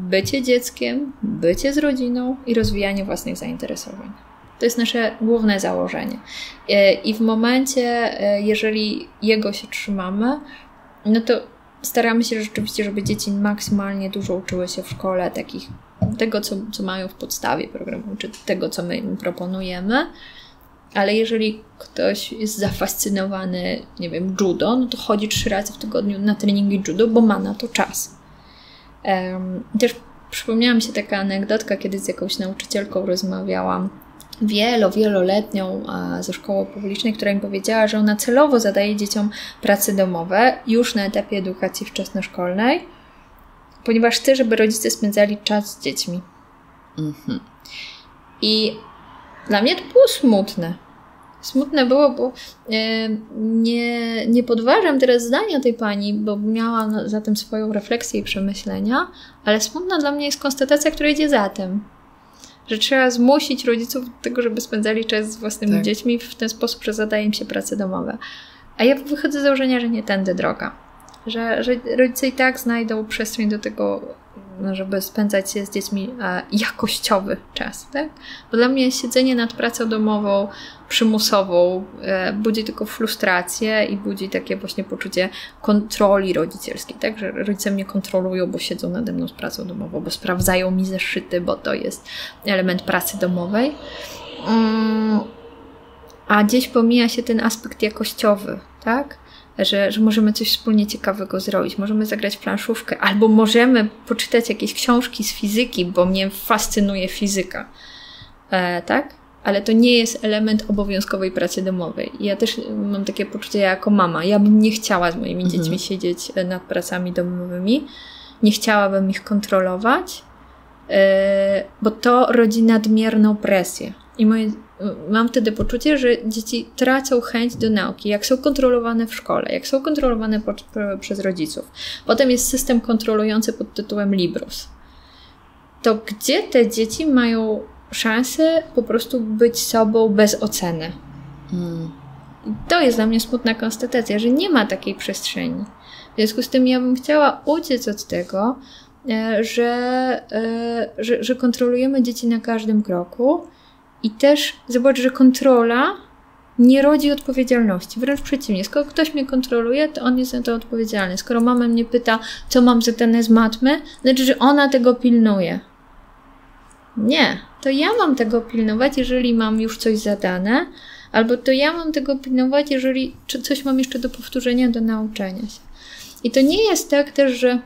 bycie dzieckiem, bycie z rodziną i rozwijanie własnych zainteresowań. To jest nasze główne założenie. I w momencie, jeżeli jego się trzymamy, no to staramy się rzeczywiście, żeby dzieci maksymalnie dużo uczyły się w szkole takich, tego, co, co mają w podstawie programu, czy tego, co my im proponujemy. Ale jeżeli ktoś jest zafascynowany, nie wiem, judo, no to chodzi trzy razy w tygodniu na treningi judo, bo ma na to czas. Um, też przypomniała mi się taka anegdotka, kiedy z jakąś nauczycielką rozmawiałam, wielo, wieloletnią ze szkoły publicznej, która im powiedziała, że ona celowo zadaje dzieciom prace domowe już na etapie edukacji wczesnoszkolnej, ponieważ chce, żeby rodzice spędzali czas z dziećmi. Mm-hmm. I dla mnie to było smutne. Smutne było, bo nie, nie podważam teraz zdania tej pani, bo miała za tym swoją refleksję i przemyślenia, ale smutna dla mnie jest konstatacja, która idzie za tym. Że trzeba zmusić rodziców do tego, żeby spędzali czas z własnymi tak. dziećmi w ten sposób, że zadaje im się prace domowe. A ja wychodzę z założenia, że nie tędy droga. Że, że rodzice i tak znajdą przestrzeń do tego, żeby spędzać się z dziećmi jakościowy czas. Tak? Bo dla mnie siedzenie nad pracą domową, przymusową, budzi tylko frustrację i budzi takie właśnie poczucie kontroli rodzicielskiej. Tak? Że rodzice mnie kontrolują, bo siedzą nade mną z pracą domową, bo sprawdzają mi zeszyty, bo to jest element pracy domowej. A gdzieś pomija się ten aspekt jakościowy, tak? Że, że możemy coś wspólnie ciekawego zrobić, możemy zagrać w planszówkę, albo możemy poczytać jakieś książki z fizyki, bo mnie fascynuje fizyka, e, tak? Ale to nie jest element obowiązkowej pracy domowej. Ja też mam takie poczucie, ja jako mama, ja bym nie chciała z moimi mhm. dziećmi siedzieć nad pracami domowymi, nie chciałabym ich kontrolować, e, bo to rodzi nadmierną presję. I moje Mam wtedy poczucie, że dzieci tracą chęć do nauki, jak są kontrolowane w szkole, jak są kontrolowane po, po, przez rodziców. Potem jest system kontrolujący pod tytułem Libros. To gdzie te dzieci mają szansę po prostu być sobą bez oceny? Hmm. To jest dla mnie smutna konstatacja, że nie ma takiej przestrzeni. W związku z tym ja bym chciała uciec od tego, że, że, że kontrolujemy dzieci na każdym kroku. I też zobacz, że kontrola nie rodzi odpowiedzialności. Wręcz przeciwnie, skoro ktoś mnie kontroluje, to on jest za to odpowiedzialny. Skoro mama mnie pyta, co mam zadane z matmy, znaczy, że ona tego pilnuje. Nie, to ja mam tego pilnować, jeżeli mam już coś zadane, albo to ja mam tego pilnować, jeżeli coś mam jeszcze do powtórzenia, do nauczenia się. I to nie jest tak też, że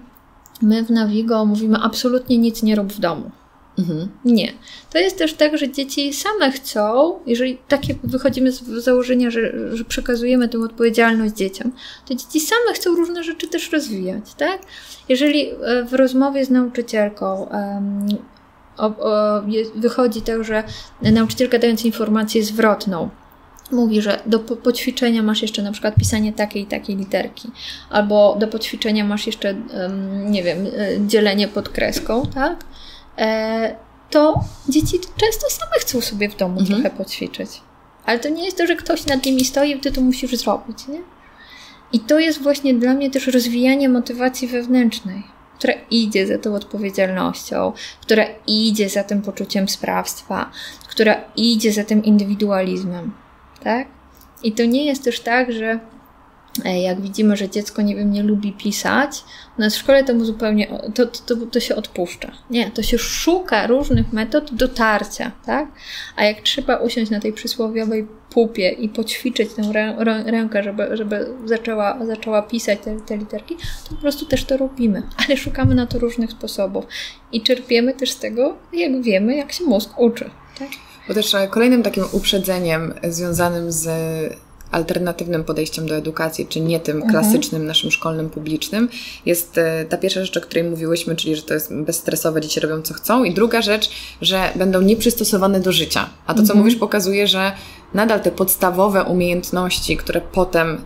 my w Navigo mówimy absolutnie nic nie rób w domu. Mhm. Nie. To jest też tak, że dzieci same chcą, jeżeli takie wychodzimy z założenia, że, że przekazujemy tę odpowiedzialność dzieciom, to dzieci same chcą różne rzeczy też rozwijać, tak? Jeżeli w rozmowie z nauczycielką um, o, o, wychodzi tak, że nauczycielka dając informację zwrotną, mówi, że do poćwiczenia masz jeszcze na przykład pisanie takiej i takiej literki, albo do poćwiczenia masz jeszcze, um, nie wiem, dzielenie pod kreską, tak? To dzieci często same chcą sobie w domu mhm. trochę poćwiczyć. Ale to nie jest to, że ktoś nad nimi stoi i ty to musisz zrobić, nie? I to jest właśnie dla mnie też rozwijanie motywacji wewnętrznej, która idzie za tą odpowiedzialnością, która idzie za tym poczuciem sprawstwa, która idzie za tym indywidualizmem, tak? I to nie jest też tak, że jak widzimy, że dziecko, nie wiem, nie lubi pisać, u nas w szkole to mu zupełnie, to, to, to się odpuszcza. Nie, to się szuka różnych metod dotarcia, tak? A jak trzeba usiąść na tej przysłowiowej pupie i poćwiczyć tę rę, rę, rękę, żeby, żeby zaczęła, zaczęła pisać te, te literki, to po prostu też to robimy. Ale szukamy na to różnych sposobów. I czerpiemy też z tego, jak wiemy, jak się mózg uczy. Tak? Bo też kolejnym takim uprzedzeniem związanym z alternatywnym podejściem do edukacji, czy nie tym klasycznym, naszym szkolnym, publicznym, jest ta pierwsza rzecz, o której mówiłyśmy, czyli że to jest bezstresowe, dzieci robią co chcą, i druga rzecz, że będą nieprzystosowane do życia. A to, co mówisz, pokazuje, że nadal te podstawowe umiejętności, które potem...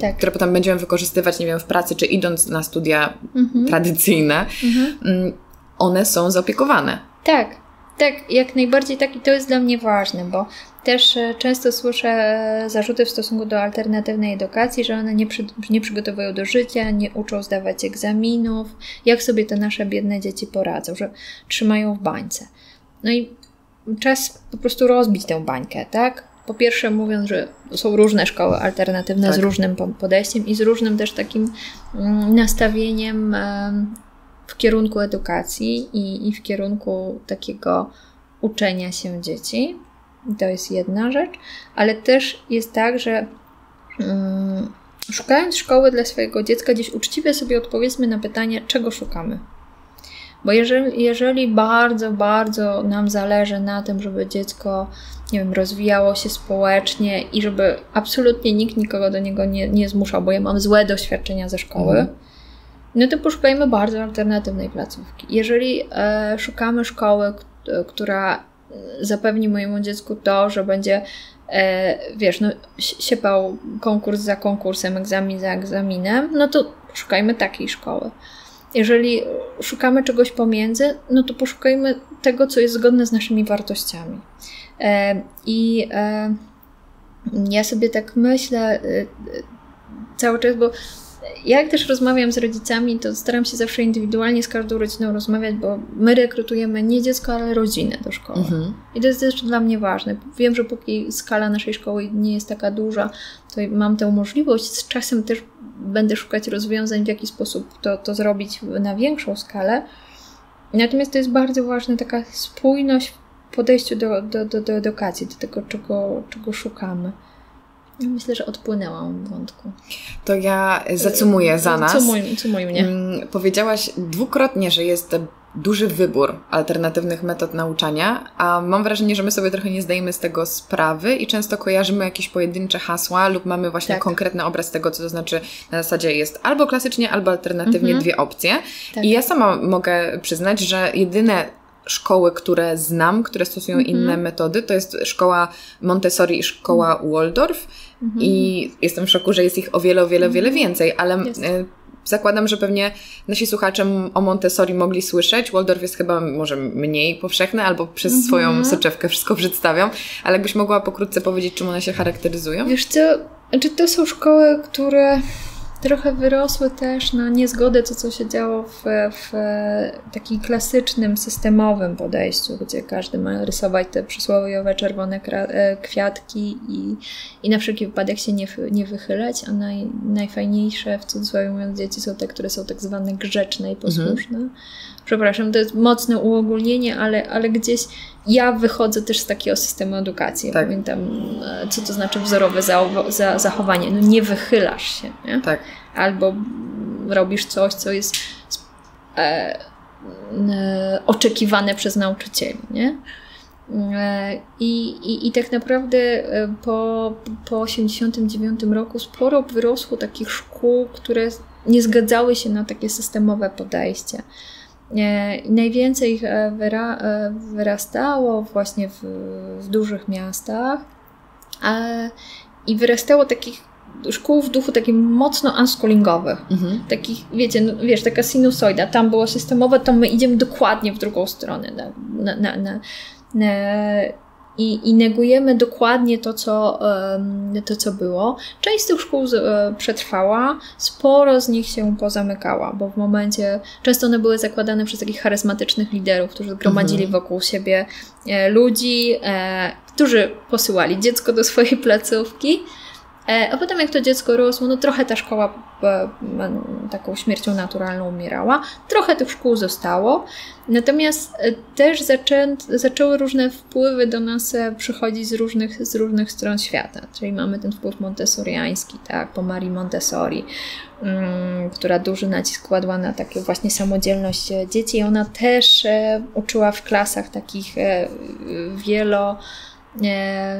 Tak. które potem będziemy wykorzystywać, nie wiem, w pracy, czy idąc na studia mhm. tradycyjne, mhm. one są zaopiekowane. Tak, tak, jak najbardziej tak, i to jest dla mnie ważne, bo też często słyszę zarzuty w stosunku do alternatywnej edukacji, że one nie, przy, nie przygotowują do życia, nie uczą zdawać egzaminów, jak sobie te nasze biedne dzieci poradzą, że trzymają w bańce. No i czas po prostu rozbić tę bańkę, tak? Po pierwsze, mówiąc, że są różne szkoły alternatywne tak. z różnym podejściem i z różnym też takim nastawieniem w kierunku edukacji i, i w kierunku takiego uczenia się dzieci. To jest jedna rzecz, ale też jest tak, że um, szukając szkoły dla swojego dziecka, gdzieś uczciwie sobie odpowiedzmy na pytanie, czego szukamy. Bo jeżeli, jeżeli bardzo, bardzo nam zależy na tym, żeby dziecko, nie wiem, rozwijało się społecznie i żeby absolutnie nikt nikogo do niego nie, nie zmuszał, bo ja mam złe doświadczenia ze szkoły, mm. no to poszukajmy bardzo alternatywnej placówki. Jeżeli e, szukamy szkoły, która zapewni mojemu dziecku to, że będzie, e, wiesz, no, siepał konkurs za konkursem, egzamin za egzaminem, no to poszukajmy takiej szkoły. Jeżeli szukamy czegoś pomiędzy, no to poszukajmy tego, co jest zgodne z naszymi wartościami. E, I e, ja sobie tak myślę e, cały czas, bo jak też rozmawiam z rodzicami, to staram się zawsze indywidualnie z każdą rodziną rozmawiać, bo my rekrutujemy nie dziecko, ale rodzinę do szkoły. Mhm. I to jest też dla mnie ważne. Wiem, że póki skala naszej szkoły nie jest taka duża, to mam tę możliwość. Z czasem też będę szukać rozwiązań, w jaki sposób to, to zrobić na większą skalę. Natomiast to jest bardzo ważna taka spójność w podejściu do, do, do, do edukacji, do tego, czego, czego szukamy. Myślę, że odpłynęłam w wątku. To ja zacumuję za nas. Cumuj, cumuj mnie. Powiedziałaś dwukrotnie, że jest duży wybór alternatywnych metod nauczania, a mam wrażenie, że my sobie trochę nie zdajemy z tego sprawy i często kojarzymy jakieś pojedyncze hasła lub mamy właśnie tak. konkretny obraz tego, co to znaczy. Na zasadzie jest albo klasycznie, albo alternatywnie mhm. dwie opcje. Tak. I ja sama mogę przyznać, że jedyne szkoły, które znam, które stosują mm-hmm. inne metody, to jest szkoła Montessori i szkoła Waldorf mm-hmm. i jestem w szoku, że jest ich o wiele, o wiele, mm-hmm. wiele więcej, ale jest. Zakładam, że pewnie nasi słuchacze o Montessori mogli słyszeć. Waldorf jest chyba może mniej powszechny, albo przez mm-hmm. swoją soczewkę wszystko przedstawiam, ale jakbyś mogła pokrótce powiedzieć, czym one się charakteryzują? Wiesz co, znaczy to są szkoły, które trochę wyrosły też na niezgodę to, co się działo w, w takim klasycznym, systemowym podejściu, gdzie każdy ma rysować te przysłowiowe czerwone kwiatki i, i na wszelki wypadek się nie, nie wychylać, a naj, najfajniejsze, w cudzysłowie mówiąc, dzieci są te, które są tak zwane grzeczne i posłuszne. Mhm. Przepraszam, to jest mocne uogólnienie, ale, ale gdzieś ja wychodzę też z takiego systemu edukacji. Tak. Pamiętam, co to znaczy wzorowe za, za, zachowanie. No nie wychylasz się, nie? Tak. Albo robisz coś, co jest e, e, oczekiwane przez nauczycieli, nie? E, i, I tak naprawdę po tysiąc dziewięćset osiemdziesiątym dziewiątym roku sporo wyrosło takich szkół, które nie zgadzały się na takie systemowe podejście. I najwięcej ich wyra, wyrastało właśnie w, w dużych miastach i wyrastało takich szkół w duchu takich mocno unschoolingowych. Mhm. Takich, wiecie, no, wiesz, taka sinusoida, tam było systemowe, to my idziemy dokładnie w drugą stronę. Na, na, na, na, na, I, I negujemy dokładnie to co, to, co było. Część z tych szkół przetrwała, sporo z nich się pozamykała, bo w momencie... Często one były zakładane przez takich charyzmatycznych liderów, którzy zgromadzili mhm. wokół siebie ludzi, którzy posyłali dziecko do swojej placówki A potem jak to dziecko rosło, no trochę ta szkoła taką śmiercią naturalną umierała. Trochę tych szkół zostało. Natomiast też zaczę, zaczęły różne wpływy do nas przychodzić z różnych, z różnych stron świata. Czyli mamy ten wpływ montessoriański, tak, po Marii Montessori, um, która duży nacisk kładła na takie właśnie samodzielność dzieci. I ona też e, uczyła w klasach takich e, wielo...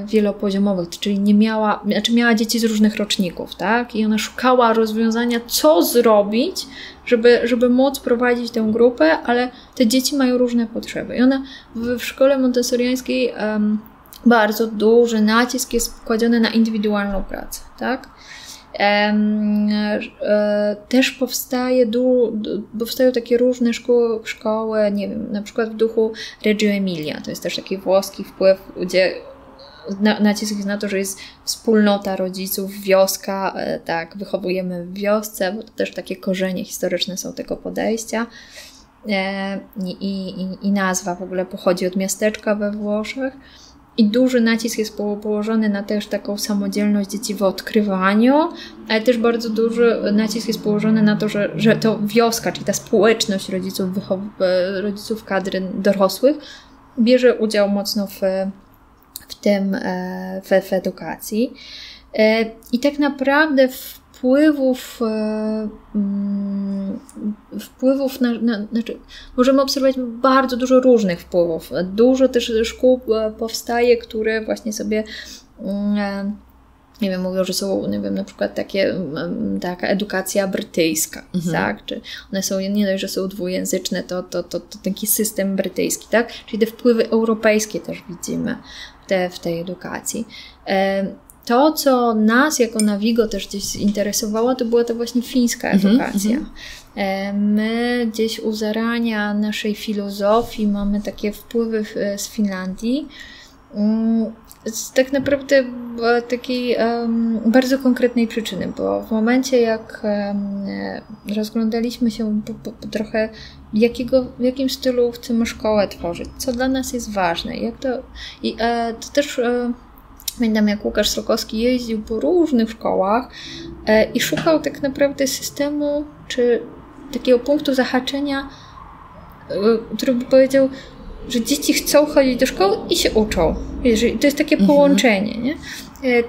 wielopoziomowych, czyli nie miała, znaczy miała dzieci z różnych roczników, tak? I ona szukała rozwiązania, co zrobić, żeby, żeby móc prowadzić tę grupę, ale te dzieci mają różne potrzeby. I ona w, w szkole montessoriańskiej um, bardzo duży nacisk jest kładziony na indywidualną pracę, tak? Um, e, też powstaje du, du, powstają takie różne szkoły, szkoły, nie wiem, na przykład w duchu Reggio Emilia. To jest też taki włoski wpływ, gdzie na, nacisk jest na to, że jest wspólnota rodziców, wioska, e, tak, wychowujemy w wiosce, bo to też takie korzenie historyczne są tego podejścia. E, i, i, I nazwa w ogóle pochodzi od miasteczka we Włoszech. I duży nacisk jest położony na też taką samodzielność dzieci w odkrywaniu, ale też bardzo duży nacisk jest położony na to, że, że to wioska, czyli ta społeczność rodziców, rodziców kadry dorosłych bierze udział mocno w, w tym, w, w edukacji. I tak naprawdę wpływów, wpływów na, na, znaczy możemy obserwować bardzo dużo różnych wpływów. Dużo też szkół powstaje, które właśnie sobie, nie wiem, mówią, że są, nie wiem, na przykład takie, taka edukacja brytyjska, mhm. tak? Czy one są, nie dość, że są dwujęzyczne, to, to, to, to taki system brytyjski, tak? Czyli te wpływy europejskie też widzimy te, w tej edukacji. To, co nas jako Navigo też gdzieś interesowało, to była ta właśnie fińska edukacja. My gdzieś u zarania naszej filozofii mamy takie wpływy z Finlandii. Z tak naprawdę takiej bardzo konkretnej przyczyny, bo w momencie jak rozglądaliśmy się po, po, po trochę jakiego, w jakim stylu chcemy szkołę tworzyć, co dla nas jest ważne, jak to, i, to też pamiętam, jak Łukasz Srokowski jeździł po różnych szkołach i szukał tak naprawdę systemu, czy takiego punktu zahaczenia, który by powiedział, że dzieci chcą chodzić do szkoły i się uczą. To jest takie połączenie, nie?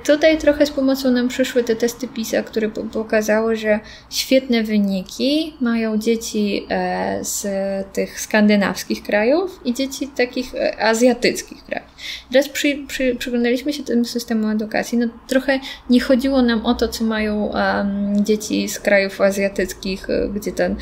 Tutaj trochę z pomocą nam przyszły te testy PISA, które pokazały, że świetne wyniki mają dzieci z tych skandynawskich krajów i dzieci takich azjatyckich krajów. Teraz przy, przy, przyglądaliśmy się tym systemom edukacji. No, trochę nie chodziło nam o to, co mają um, dzieci z krajów azjatyckich, gdzie ten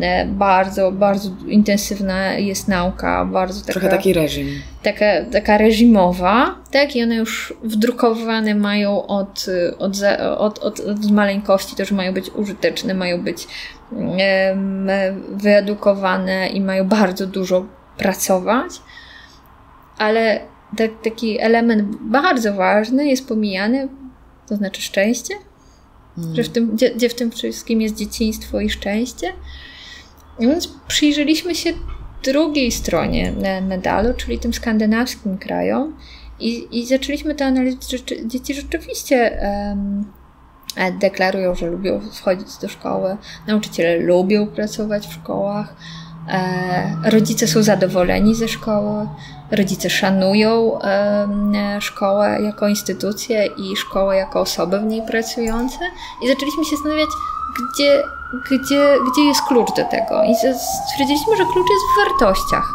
e, bardzo, bardzo intensywna jest nauka. Bardzo taka, trochę taki reżim. Taka, taka reżimowa, tak? I one już wdrukowane mają od, od, od, od, od maleńkości, to, że mają być użyteczne, mają być um, wyedukowane i mają bardzo dużo pracować. Ale tak, taki element bardzo ważny jest pomijany, to znaczy szczęście, mm. że w tym, gdzie, gdzie w tym wszystkim jest dzieciństwo i szczęście. Więc przyjrzeliśmy się drugiej stronie medalu, czyli tym skandynawskim krajom i, i zaczęliśmy tę analizę, że dzieci rzeczywiście um, deklarują, że lubią wchodzić do szkoły, nauczyciele lubią pracować w szkołach, e, rodzice są zadowoleni ze szkoły, rodzice szanują e, szkołę jako instytucję i szkołę jako osoby w niej pracujące i zaczęliśmy się zastanawiać, gdzie, gdzie, gdzie jest klucz do tego. I stwierdziliśmy, że klucz jest w wartościach.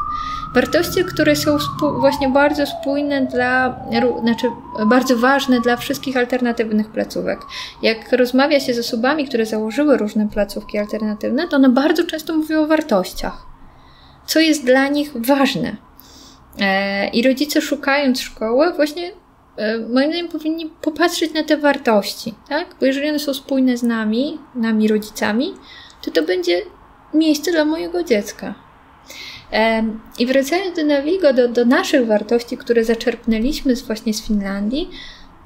Wartości, które są właśnie bardzo spójne dla, znaczy bardzo ważne dla wszystkich alternatywnych placówek. Jak rozmawia się z osobami, które założyły różne placówki alternatywne, to one bardzo często mówią o wartościach. Co jest dla nich ważne. I rodzice, szukając szkoły, właśnie moim zdaniem powinni popatrzeć na te wartości, tak? Bo jeżeli one są spójne z nami, nami rodzicami, to to będzie miejsce dla mojego dziecka. I wracając do Navigo, do, do naszych wartości, które zaczerpnęliśmy właśnie z Finlandii,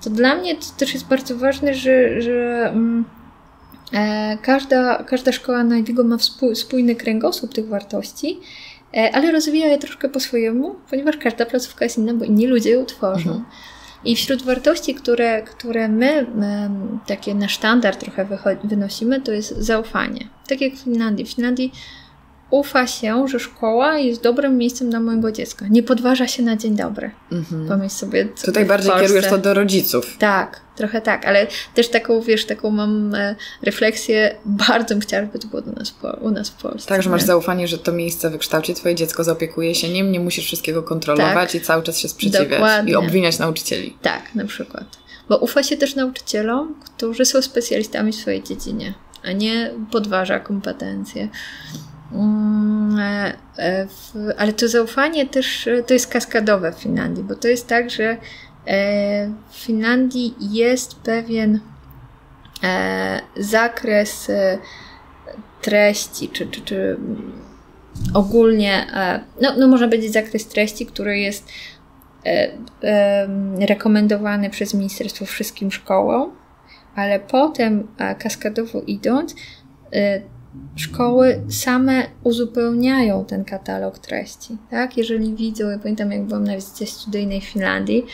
to dla mnie to też jest bardzo ważne, że, że mm, e, każda, każda szkoła Navigo ma współ, spójny kręgosłup tych wartości, e, ale rozwija je troszkę po swojemu, ponieważ każda placówka jest inna, bo inni ludzie ją tworzą. Mhm. I wśród wartości, które, które my, takie na sztandar trochę wynosimy, to jest zaufanie. Tak jak w Finlandii. W Finlandii ufa się, że szkoła jest dobrym miejscem dla mojego dziecka. Nie podważa się na dzień dobry. Mhm. Pomyśl sobie. Tutaj bardziej kierujesz to do rodziców. Tak, trochę tak, ale też taką, wiesz, taką mam refleksję, bardzo bym chciała, żeby to było u nas, u nas w Polsce. Tak, że masz zaufanie, że to miejsce wykształci, twoje dziecko zaopiekuje się nim, nie musisz wszystkiego kontrolować tak, i cały czas się sprzeciwiać. Dokładnie. I obwiniać nauczycieli. Tak, na przykład. Bo ufa się też nauczycielom, którzy są specjalistami w swojej dziedzinie, a nie podważa kompetencje. Ale to zaufanie też to jest kaskadowe w Finlandii, bo to jest tak, że w Finlandii jest pewien zakres treści, czy, czy, czy ogólnie, no, no można powiedzieć zakres treści, który jest rekomendowany przez ministerstwo wszystkim szkołom, ale potem kaskadowo idąc, szkoły same uzupełniają ten katalog treści, tak? Jeżeli widzą, ja pamiętam, jak byłam na wizycie studyjnej w Finlandii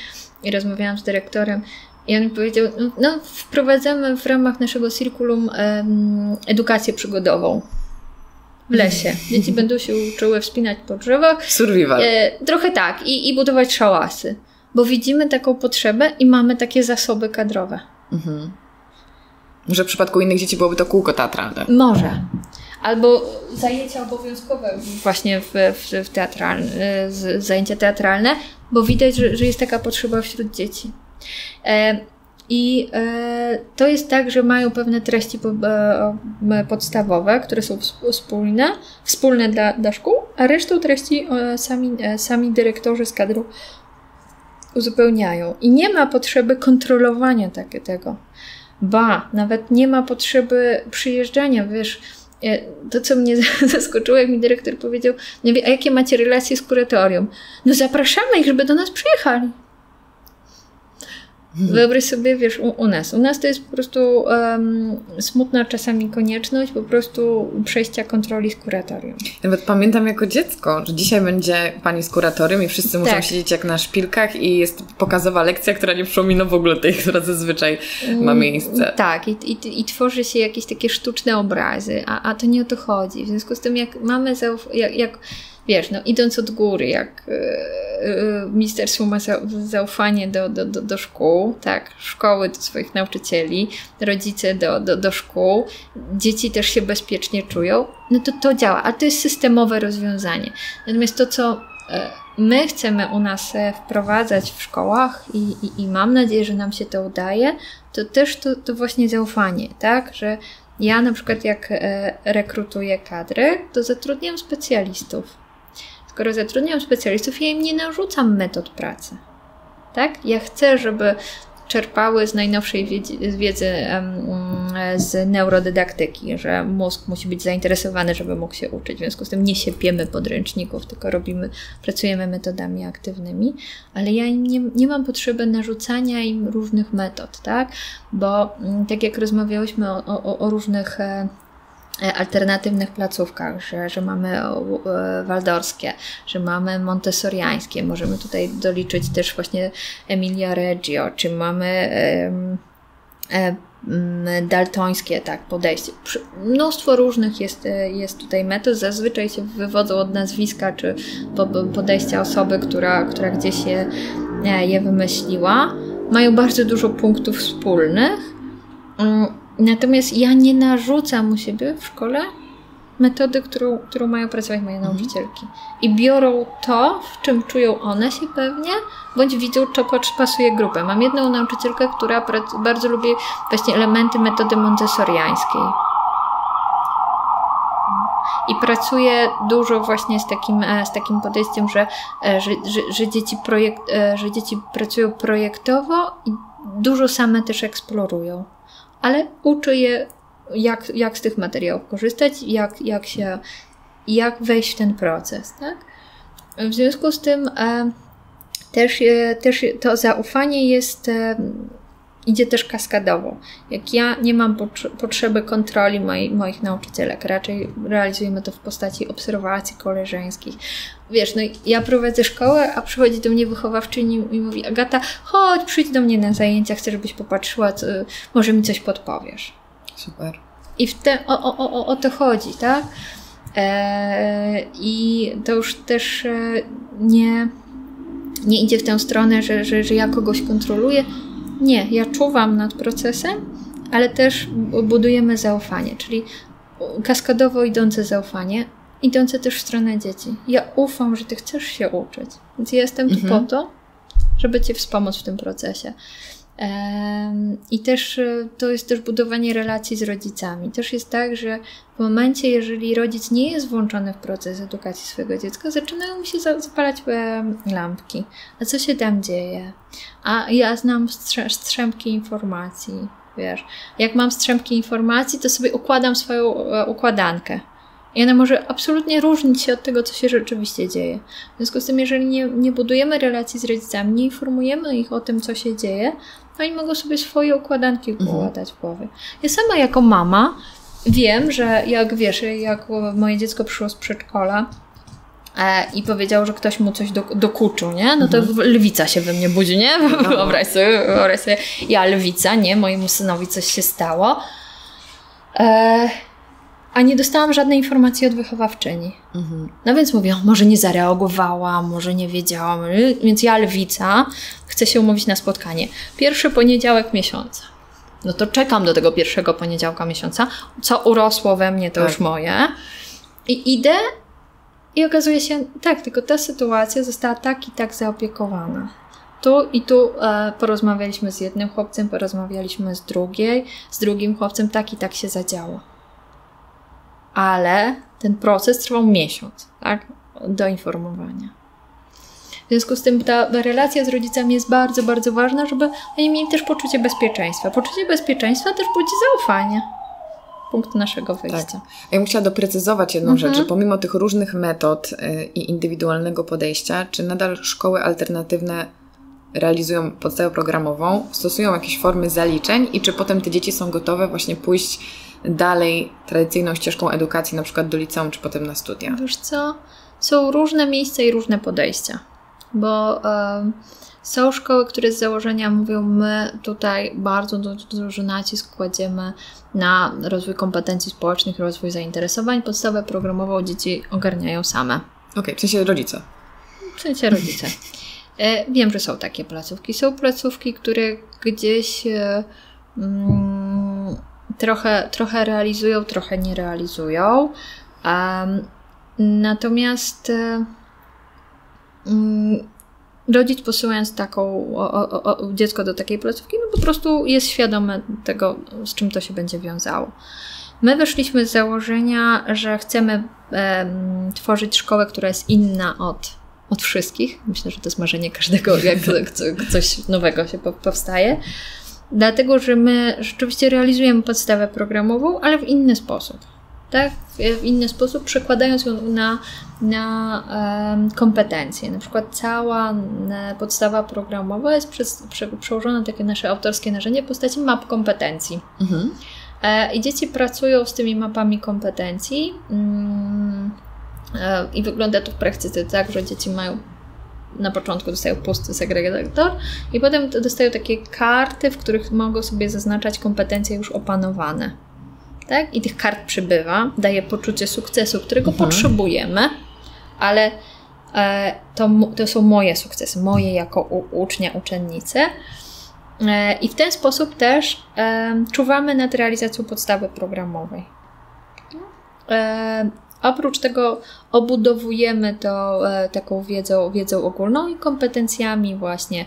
i rozmawiałam z dyrektorem i on mi powiedział, no wprowadzamy w ramach naszego cyrkulum um, edukację przygodową w lesie. Dzieci będą się uczyły wspinać po drzewach. Survival. E, trochę tak i, i budować szałasy, bo widzimy taką potrzebę i mamy takie zasoby kadrowe. Mhm. Może w przypadku innych dzieci byłoby to kółko teatralne. Może. Albo zajęcia obowiązkowe właśnie w, w, w teatralne, zajęcia teatralne, bo widać, że, że jest taka potrzeba wśród dzieci. E, I e, to jest tak, że mają pewne treści po, e, podstawowe, które są wspólne, wspólne dla, dla szkół, a resztę treści e, sami, e, sami dyrektorzy z kadru uzupełniają. I nie ma potrzeby kontrolowania takiego. Ba, nawet nie ma potrzeby przyjeżdżania, wiesz, to co mnie zaskoczyło, jak mi dyrektor powiedział, nie wiem, a jakie macie relacje z kuratorium? No zapraszamy ich, żeby do nas przyjechali. Hmm. Wyobraź sobie, wiesz, u, u nas. U nas to jest po prostu um, smutna czasami konieczność po prostu przejścia kontroli z kuratorium. Nawet pamiętam jako dziecko, że dzisiaj będzie pani z kuratorium i wszyscy muszą tak. siedzieć jak na szpilkach i jest pokazowa lekcja, która nie przypomina w ogóle tej, która zazwyczaj ma miejsce. Tak, i, i, i tworzy się jakieś takie sztuczne obrazy, a, a to nie o to chodzi. W związku z tym, jak mamy zauf- jak, jak wiesz, no idąc od góry, jak yy, yy, ministerstwo ma za, zaufanie do, do, do, do szkół, tak, szkoły do swoich nauczycieli, rodzice do, do, do szkół, dzieci też się bezpiecznie czują, no to to działa, a to jest systemowe rozwiązanie. Natomiast to, co yy, my chcemy u nas wprowadzać w szkołach i, i, i mam nadzieję, że nam się to udaje, to też to, to właśnie zaufanie, tak, że ja na przykład jak yy, rekrutuję kadry, to zatrudniam specjalistów. Skoro zatrudniam specjalistów, ja im nie narzucam metod pracy. Tak? Ja chcę, żeby czerpały z najnowszej wiedzy, wiedzy z neurodydaktyki, że mózg musi być zainteresowany, żeby mógł się uczyć. W związku z tym nie siepiemy podręczników, tylko robimy, pracujemy metodami aktywnymi, ale ja im nie, nie mam potrzeby narzucania im różnych metod, tak? Bo tak jak rozmawiałyśmy o, o, o różnych alternatywnych placówkach, że, że mamy waldorskie, że mamy montessoriańskie, możemy tutaj doliczyć też właśnie Emilia Reggio, czy mamy e, e, daltońskie tak, podejście. Mnóstwo różnych jest, jest tutaj metod, zazwyczaj się wywodzą od nazwiska czy podejścia osoby, która, która gdzieś je, je wymyśliła. Mają bardzo dużo punktów wspólnych. Natomiast ja nie narzucam u siebie w szkole metody, którą, którą mają pracować moje nauczycielki. I biorą to, w czym czują one się pewnie, bądź widzą, co pasuje grupę. Mam jedną nauczycielkę, która bardzo lubi właśnie elementy metody montessoriańskiej. I pracuje dużo właśnie z takim, z takim podejściem, że, że, że, że, dzieci projekt, że dzieci pracują projektowo i dużo same też eksplorują. Ale uczy je, jak, jak z tych materiałów korzystać, jak, jak, się, jak wejść w ten proces. Tak? W związku z tym e, też, e, też to zaufanie jest, e, idzie też kaskadowo. Jak ja nie mam potrzeby kontroli moi, moich nauczycielek, raczej realizujemy to w postaci obserwacji koleżeńskich. Wiesz, no ja prowadzę szkołę, a przychodzi do mnie wychowawczyni i mówi: Agata, chodź, przyjdź do mnie na zajęcia, chcę, żebyś popatrzyła, co, może mi coś podpowiesz. Super. I w te, o, o, o, o to chodzi, tak? Eee, I to już też nie, nie idzie w tę stronę, że, że, że ja kogoś kontroluję. Nie, ja czuwam nad procesem, ale też budujemy zaufanie, czyli kaskadowo idące zaufanie, idące też w stronę dzieci. Ja ufam, że ty chcesz się uczyć, więc ja jestem mhm. tu po to, żeby cię wspomóc w tym procesie. I też to jest też budowanie relacji z rodzicami. Też jest tak, że w momencie, jeżeli rodzic nie jest włączony w proces edukacji swojego dziecka, zaczynają mu się zapalać lampki. A co się tam dzieje? A ja znam strzępki informacji, wiesz. Jak mam strzępki informacji, to sobie układam swoją układankę. I ona może absolutnie różnić się od tego, co się rzeczywiście dzieje. W związku z tym, jeżeli nie, nie budujemy relacji z rodzicami, nie informujemy ich o tym, co się dzieje, oni mogą sobie swoje układanki układać w głowie. Ja sama jako mama wiem, że jak wiesz, jak moje dziecko przyszło z przedszkola e, i powiedziało, że ktoś mu coś do, dokuczył, nie? No to mhm. lwica się we mnie budzi, nie? No. Wyobraź sobie, wyobraź sobie, ja lwica, nie? Mojemu synowi coś się stało. E, A nie dostałam żadnej informacji od wychowawczyni. Mhm. No więc mówię, może nie zareagowała, może nie wiedziałam. Więc ja, lwica, chcę się umówić na spotkanie. Pierwszy poniedziałek miesiąca. No to czekam do tego pierwszego poniedziałka miesiąca. Co urosło we mnie, to tak. już moje. I idę i okazuje się, tak, tylko ta sytuacja została tak i tak zaopiekowana. Tu i tu e, porozmawialiśmy z jednym chłopcem, porozmawialiśmy z drugiej, z drugim chłopcem, tak i tak się zadziało. Ale ten proces trwał miesiąc, tak? Do informowania. W związku z tym ta relacja z rodzicami jest bardzo, bardzo ważna, żeby oni mieli też poczucie bezpieczeństwa. Poczucie bezpieczeństwa też budzi zaufanie. Punkt naszego wyjścia. Tak. Ja bym chciała doprecyzować jedną mhm. rzecz, że pomimo tych różnych metod i indywidualnego podejścia, czy nadal szkoły alternatywne realizują podstawę programową, stosują jakieś formy zaliczeń i czy potem te dzieci są gotowe właśnie pójść dalej tradycyjną ścieżką edukacji, na przykład do liceum, czy potem na studia? Wiesz co? Są różne miejsca i różne podejścia, bo y, są szkoły, które z założenia mówią, my tutaj bardzo duży nacisk kładziemy na rozwój kompetencji społecznych, rozwój zainteresowań, podstawę programową dzieci ogarniają same. Okej, okay, w sensie rodzice. W sensie rodzice. Y, wiem, że są takie placówki. Są placówki, które gdzieś y, mm, Trochę, trochę realizują, trochę nie realizują. Um, natomiast um, rodzic posyłając taką, o, o, o, dziecko do takiej placówki, no po prostu jest świadomy tego, z czym to się będzie wiązało. My wyszliśmy z założenia, że chcemy um, tworzyć szkołę, która jest inna od, od wszystkich. Myślę, że to jest marzenie każdego, jak coś nowego się powstaje. Dlatego, że my rzeczywiście realizujemy podstawę programową, ale w inny sposób, tak? W inny sposób, przekładając ją na, na e, kompetencje. Na przykład cała podstawa programowa jest przez, prze, przełożona na takie nasze autorskie narzędzie w postaci map kompetencji. Mhm. E, I dzieci pracują z tymi mapami kompetencji mm, e, i wygląda to w praktyce tak, że dzieci mają na początku dostają pusty segregator i potem dostają takie karty, w których mogą sobie zaznaczać kompetencje już opanowane. Tak? I tych kart przybywa, daje poczucie sukcesu, którego mhm. potrzebujemy, ale e, to, to są moje sukcesy, moje jako u, ucznia, uczennicy. E, I w ten sposób też e, czuwamy nad realizacją podstawy programowej. E, Oprócz tego obudowujemy to e, taką wiedzą, wiedzą ogólną i kompetencjami właśnie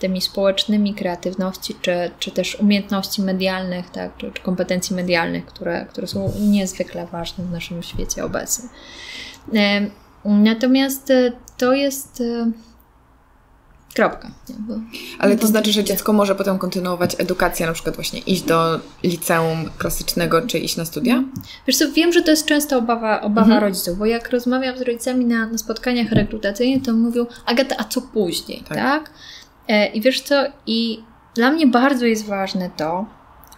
tymi społecznymi, kreatywności, czy, czy też umiejętności medialnych, tak, czy, czy kompetencji medialnych, które, które są niezwykle ważne w naszym świecie obecnym. E, natomiast e, to jest... E, Kropka. Bo ale to znaczy, że dziecko może potem kontynuować edukację, na przykład właśnie iść do liceum klasycznego, czy iść na studia? Wiesz co, wiem, że to jest często obawa, obawa mhm. rodziców, bo jak rozmawiam z rodzicami na, na spotkaniach rekrutacyjnych, to mówią: Agata, a co później, tak? tak? E, I wiesz co, i Dla mnie bardzo jest ważne to,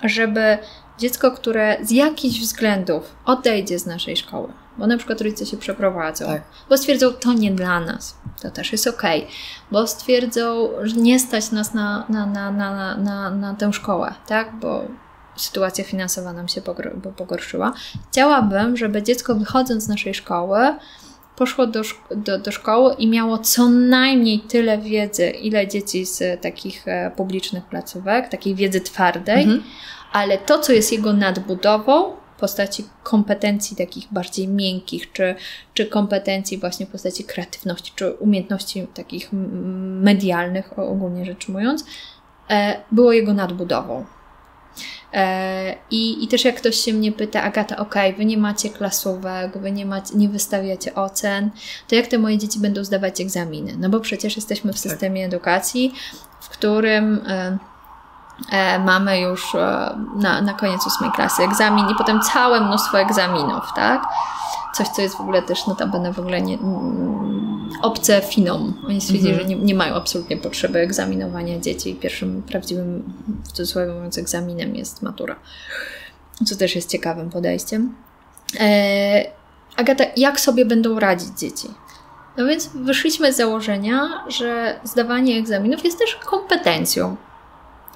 żeby dziecko, które z jakichś względów odejdzie z naszej szkoły, bo na przykład rodzice się przeprowadzą, tak. bo stwierdzą, to nie dla nas, to też jest okej, okay. bo stwierdzą, że nie stać nas na, na, na, na, na, na tę szkołę, tak, bo sytuacja finansowa nam się pogorszyła. Chciałabym, żeby dziecko wychodząc z naszej szkoły poszło do, szko- do, do szkoły i miało co najmniej tyle wiedzy, ile dzieci z takich publicznych placówek, takiej wiedzy twardej, mhm. ale to, co jest jego nadbudową, w postaci kompetencji takich bardziej miękkich, czy, czy kompetencji właśnie w postaci kreatywności, czy umiejętności takich medialnych, ogólnie rzecz ujmując, było jego nadbudową. I, I też jak ktoś się mnie pyta, Agata, okej, okay, wy nie macie klasówek, wy nie, macie, nie wystawiacie ocen, to jak te moje dzieci będą zdawać egzaminy? No bo przecież jesteśmy w systemie edukacji, w którym e, e, mamy już e, na, na koniec ósmej klasy egzamin i potem całe mnóstwo egzaminów, tak? Coś, co jest w ogóle też notabene w ogóle nie, m, obce Finom. Oni stwierdzili, mm-hmm. że nie, nie mają absolutnie potrzeby egzaminowania dzieci. Pierwszym prawdziwym, w cudzysłowie mówiąc, egzaminem jest matura. Co też jest ciekawym podejściem. E, Agata, jak sobie będą radzić dzieci? No więc wyszliśmy z założenia, że zdawanie egzaminów jest też kompetencją.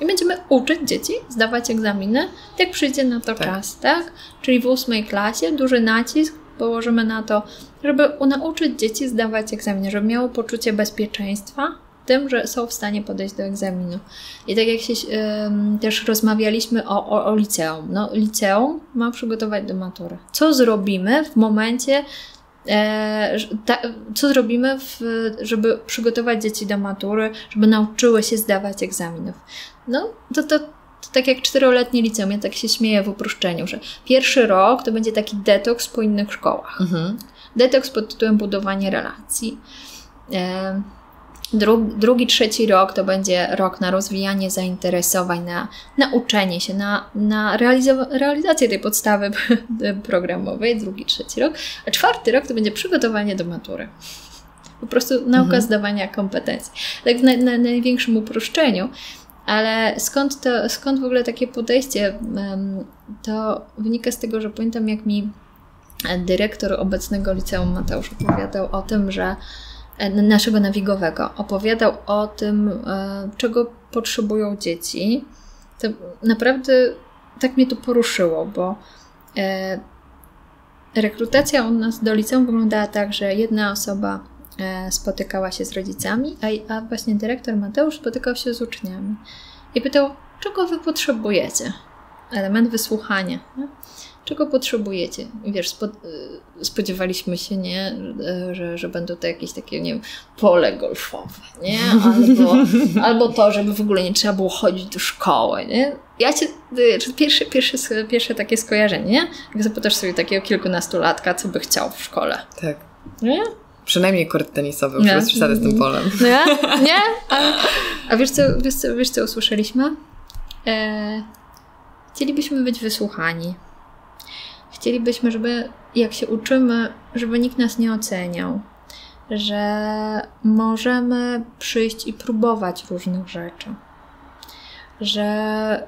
I będziemy uczyć dzieci zdawać egzaminy, jak przyjdzie na to tak. czas, tak? Czyli w ósmej klasie duży nacisk położymy na to, żeby nauczyć dzieci zdawać egzaminy, żeby miało poczucie bezpieczeństwa tym, że są w stanie podejść do egzaminu. I tak jak się yy, też rozmawialiśmy o, o, o liceum. No, liceum ma przygotować do matury. Co zrobimy w momencie, co zrobimy, w, żeby przygotować dzieci do matury, żeby nauczyły się zdawać egzaminów. No, to, to, to tak jak czteroletnie liceum, ja tak się śmieję w uproszczeniu, że pierwszy rok to będzie taki detoks po innych szkołach. Mhm. Detoks pod tytułem budowanie relacji. Drugi, drugi, trzeci rok to będzie rok na rozwijanie zainteresowań, na, na uczenie się, na, na realizo- realizację tej podstawy programowej, drugi, trzeci rok, a czwarty rok to będzie przygotowanie do matury. Po prostu nauka mhm. zdawania kompetencji. Tak w na, na największym uproszczeniu, ale skąd, to, skąd w ogóle takie podejście? To wynika z tego, że pamiętam, jak mi dyrektor obecnego liceum Mateusz opowiadał o tym, że naszego nawigowego, opowiadał o tym, czego potrzebują dzieci. To naprawdę tak mnie to poruszyło, bo rekrutacja u nas do liceum wyglądała tak, że jedna osoba spotykała się z rodzicami, a właśnie dyrektor Mateusz spotykał się z uczniami i pytał, czego wy potrzebujecie? Element wysłuchania. Nie? Czego potrzebujecie? Wiesz, spodziewaliśmy się, nie, że, że będą to jakieś takie, nie wiem, pole golfowe, nie? Albo, albo to, żeby w ogóle nie trzeba było chodzić do szkoły, nie? Ja cię, pierwsze, pierwsze, pierwsze takie skojarzenie, nie? Jak zapytasz sobie takiego kilkunastolatka, co by chciał w szkole. Tak. Nie? Przynajmniej kort tenisowy, już bez przesady z tym polem. Nie? Nie? A, a wiesz, co, wiesz, co, wiesz, co usłyszeliśmy? E, chcielibyśmy być wysłuchani. Chcielibyśmy, żeby jak się uczymy, żeby nikt nas nie oceniał, że możemy przyjść i próbować różnych rzeczy, że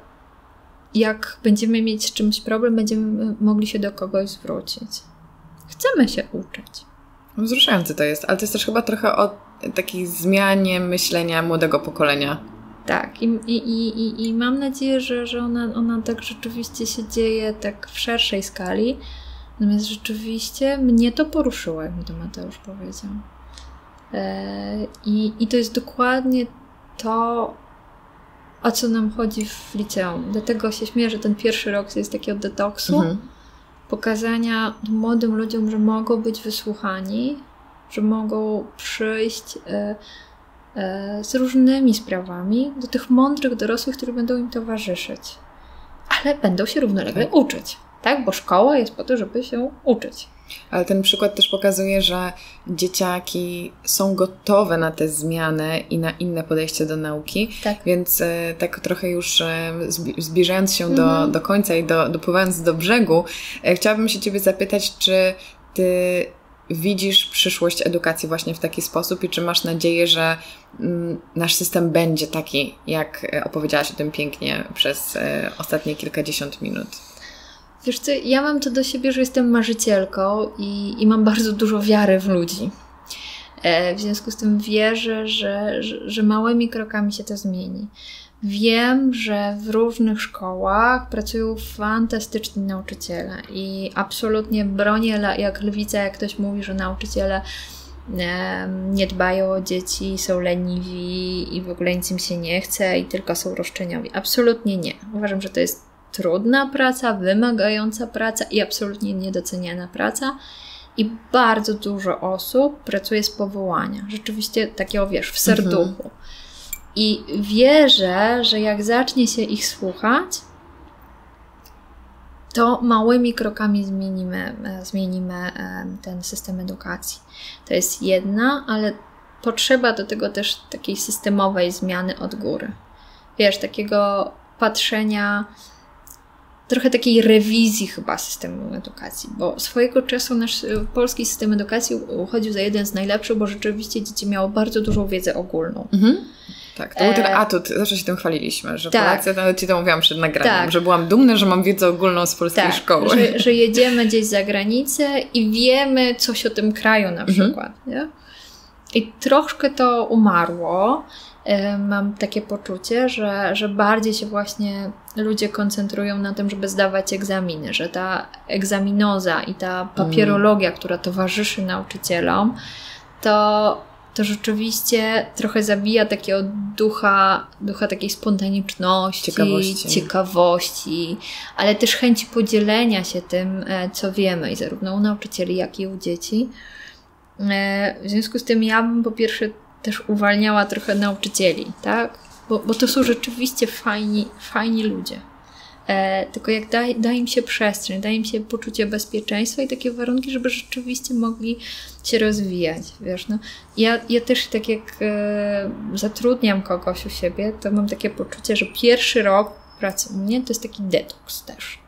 jak będziemy mieć z czymś problem, będziemy mogli się do kogoś zwrócić. Chcemy się uczyć. Wzruszające to jest, ale to jest też chyba trochę o takiej zmianie myślenia młodego pokolenia. Tak, i, i, i, i mam nadzieję, że, że ona, ona tak rzeczywiście się dzieje tak w szerszej skali. Natomiast rzeczywiście mnie to poruszyło, jak mi to Mateusz powiedział. Yy, i, I to jest dokładnie to, o co nam chodzi w liceum. Dlatego się śmieję, że ten pierwszy rok jest takiego detoksu, mhm. pokazania młodym ludziom, że mogą być wysłuchani, że mogą przyjść... Yy, z różnymi sprawami do tych mądrych dorosłych, którzy będą im towarzyszyć. Ale będą się równolegle tak. uczyć, tak? Bo szkoła jest po to, żeby się uczyć. Ale ten przykład też pokazuje, że dzieciaki są gotowe na te zmiany i na inne podejście do nauki, tak. więc e, tak trochę już e, zbliżając się do, mhm. do końca i do, dopływając do brzegu, e, chciałabym się Ciebie zapytać, czy Ty widzisz przyszłość edukacji właśnie w taki sposób i czy masz nadzieję, że nasz system będzie taki, jak opowiedziałaś o tym pięknie przez ostatnie kilkadziesiąt minut? Wiesz co, ja mam to do siebie, że jestem marzycielką i, i mam bardzo dużo wiary w ludzi. W związku z tym wierzę, że, że, że małymi krokami się to zmieni. Wiem, że w różnych szkołach pracują fantastyczni nauczyciele i absolutnie bronię jak lwica, jak ktoś mówi, że nauczyciele nie dbają o dzieci, są leniwi i w ogóle nic im się nie chce i tylko są roszczeniowi. Absolutnie nie. Uważam, że to jest trudna praca, wymagająca praca i absolutnie niedoceniana praca. I bardzo dużo osób pracuje z powołania. Rzeczywiście takiego, wiesz, w serduchu. Mhm. I wierzę, że jak zacznie się ich słuchać, to małymi krokami zmienimy, zmienimy ten system edukacji. To jest jedna, ale potrzeba do tego też takiej systemowej zmiany od góry. Wiesz, takiego patrzenia, trochę takiej rewizji chyba systemu edukacji, bo swojego czasu nasz polski system edukacji uchodził za jeden z najlepszych, bo rzeczywiście dzieci miało bardzo dużą wiedzę ogólną. Mhm. Tak, to był ten atut, zawsze się tym chwaliliśmy, że tak. Polacy, nawet ci to mówiłam przed nagraniem, tak. Że byłam dumna, że mam wiedzę ogólną z polskiej tak, szkoły. Że, że jedziemy gdzieś za granicę i wiemy coś o tym kraju na przykład. Mhm. Nie? I troszkę to umarło. Mam takie poczucie, że, że bardziej się właśnie ludzie koncentrują na tym, żeby zdawać egzaminy, że ta egzaminoza i ta papierologia, mm. która towarzyszy nauczycielom, to, to rzeczywiście trochę zabija takiego ducha, ducha takiej spontaniczności, ciekawości. ciekawości, ale też chęci podzielenia się tym, co wiemy, i zarówno u nauczycieli, jak i u dzieci. W związku z tym ja bym po pierwsze też uwalniała trochę nauczycieli, tak? Bo, bo to są rzeczywiście fajni, fajni ludzie. E, tylko jak da, da im się przestrzeń, da im się poczucie bezpieczeństwa i takie warunki, żeby rzeczywiście mogli się rozwijać, wiesz, no. Ja, ja też tak jak e, zatrudniam kogoś u siebie, to mam takie poczucie, że pierwszy rok pracy u mnie to jest taki detoks też.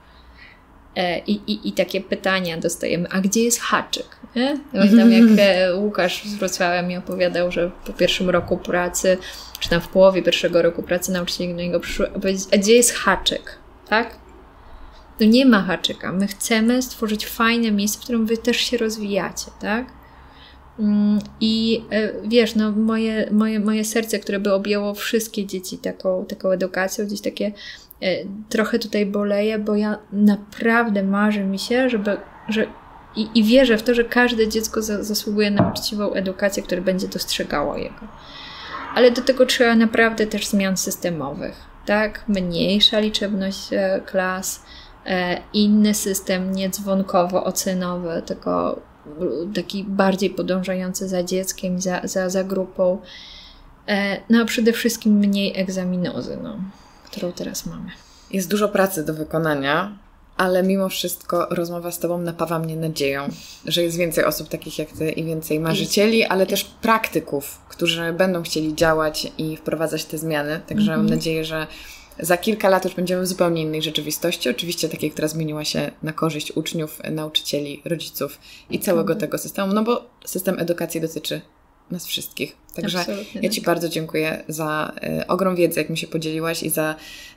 E, i, i, I takie pytania dostajemy, a gdzie jest haczyk? Nie? Tam jak Łukasz z Wrocławia mi opowiadał, że po pierwszym roku pracy, czy tam w połowie pierwszego roku pracy nauczyciel do niego przyszły, a gdzie jest haczyk, tak? No nie ma haczyka. My chcemy stworzyć fajne miejsce, w którym wy też się rozwijacie, tak? I wiesz, no moje, moje, moje serce, które by objęło wszystkie dzieci taką, taką edukacją, gdzieś takie trochę tutaj boleje, bo ja naprawdę marzę mi się, żeby że I, I wierzę w to, że każde dziecko za, zasługuje na uczciwą edukację, która będzie dostrzegało jego. Ale do tego trzeba naprawdę też zmian systemowych, tak? Mniejsza liczebność e, klas, e, inny system, nie dzwonkowo-ocenowy, tylko taki bardziej podążający za dzieckiem, za, za, za grupą. E, no a przede wszystkim mniej egzaminozy, no, którą teraz mamy. Jest dużo pracy do wykonania. Ale mimo wszystko rozmowa z Tobą napawa mnie nadzieją, że jest więcej osób takich jak Ty i więcej marzycieli, ale też praktyków, którzy będą chcieli działać i wprowadzać te zmiany. Także mm-hmm. mam nadzieję, że za kilka lat już będziemy w zupełnie innej rzeczywistości. Oczywiście takiej, która zmieniła się na korzyść uczniów, nauczycieli, rodziców i całego tego systemu, no bo system edukacji dotyczy nas wszystkich. Także absolutnie, ja Ci tak. bardzo dziękuję za y, ogrom wiedzy, jak mi się podzieliłaś i za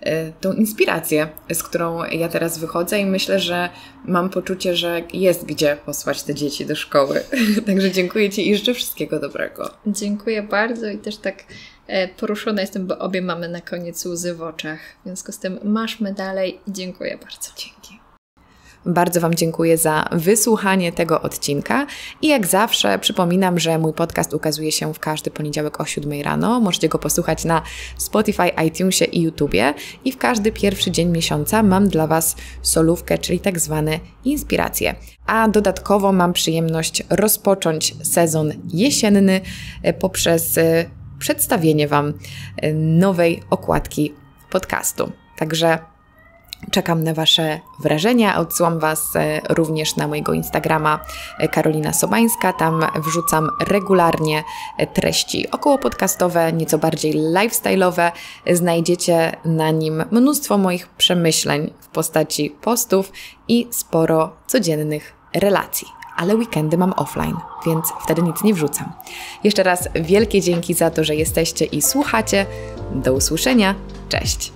y, tą inspirację, z którą ja teraz wychodzę i myślę, że mam poczucie, że jest gdzie posłać te dzieci do szkoły. Także dziękuję Ci i życzę wszystkiego dobrego. Dziękuję bardzo i też tak e, poruszona jestem, bo obie mamy na koniec łzy w oczach. W związku z tym maszmy dalej i dziękuję bardzo. Dzięki. Bardzo Wam dziękuję za wysłuchanie tego odcinka i jak zawsze przypominam, że mój podcast ukazuje się w każdy poniedziałek o siódmej rano. Możecie go posłuchać na Spotify, iTunesie i YouTubie i w każdy pierwszy dzień miesiąca mam dla Was solówkę, czyli tak zwane inspiracje. A dodatkowo mam przyjemność rozpocząć sezon jesienny poprzez przedstawienie Wam nowej okładki podcastu. Także czekam na Wasze wrażenia, odsyłam Was również na mojego Instagrama Karolina Sobańska, tam wrzucam regularnie treści okołopodcastowe, nieco bardziej lifestyle'owe, znajdziecie na nim mnóstwo moich przemyśleń w postaci postów i sporo codziennych relacji. ale weekendy mam offline, więc wtedy nic nie wrzucam. Jeszcze raz wielkie dzięki za to, że jesteście i słuchacie. Do usłyszenia. Cześć!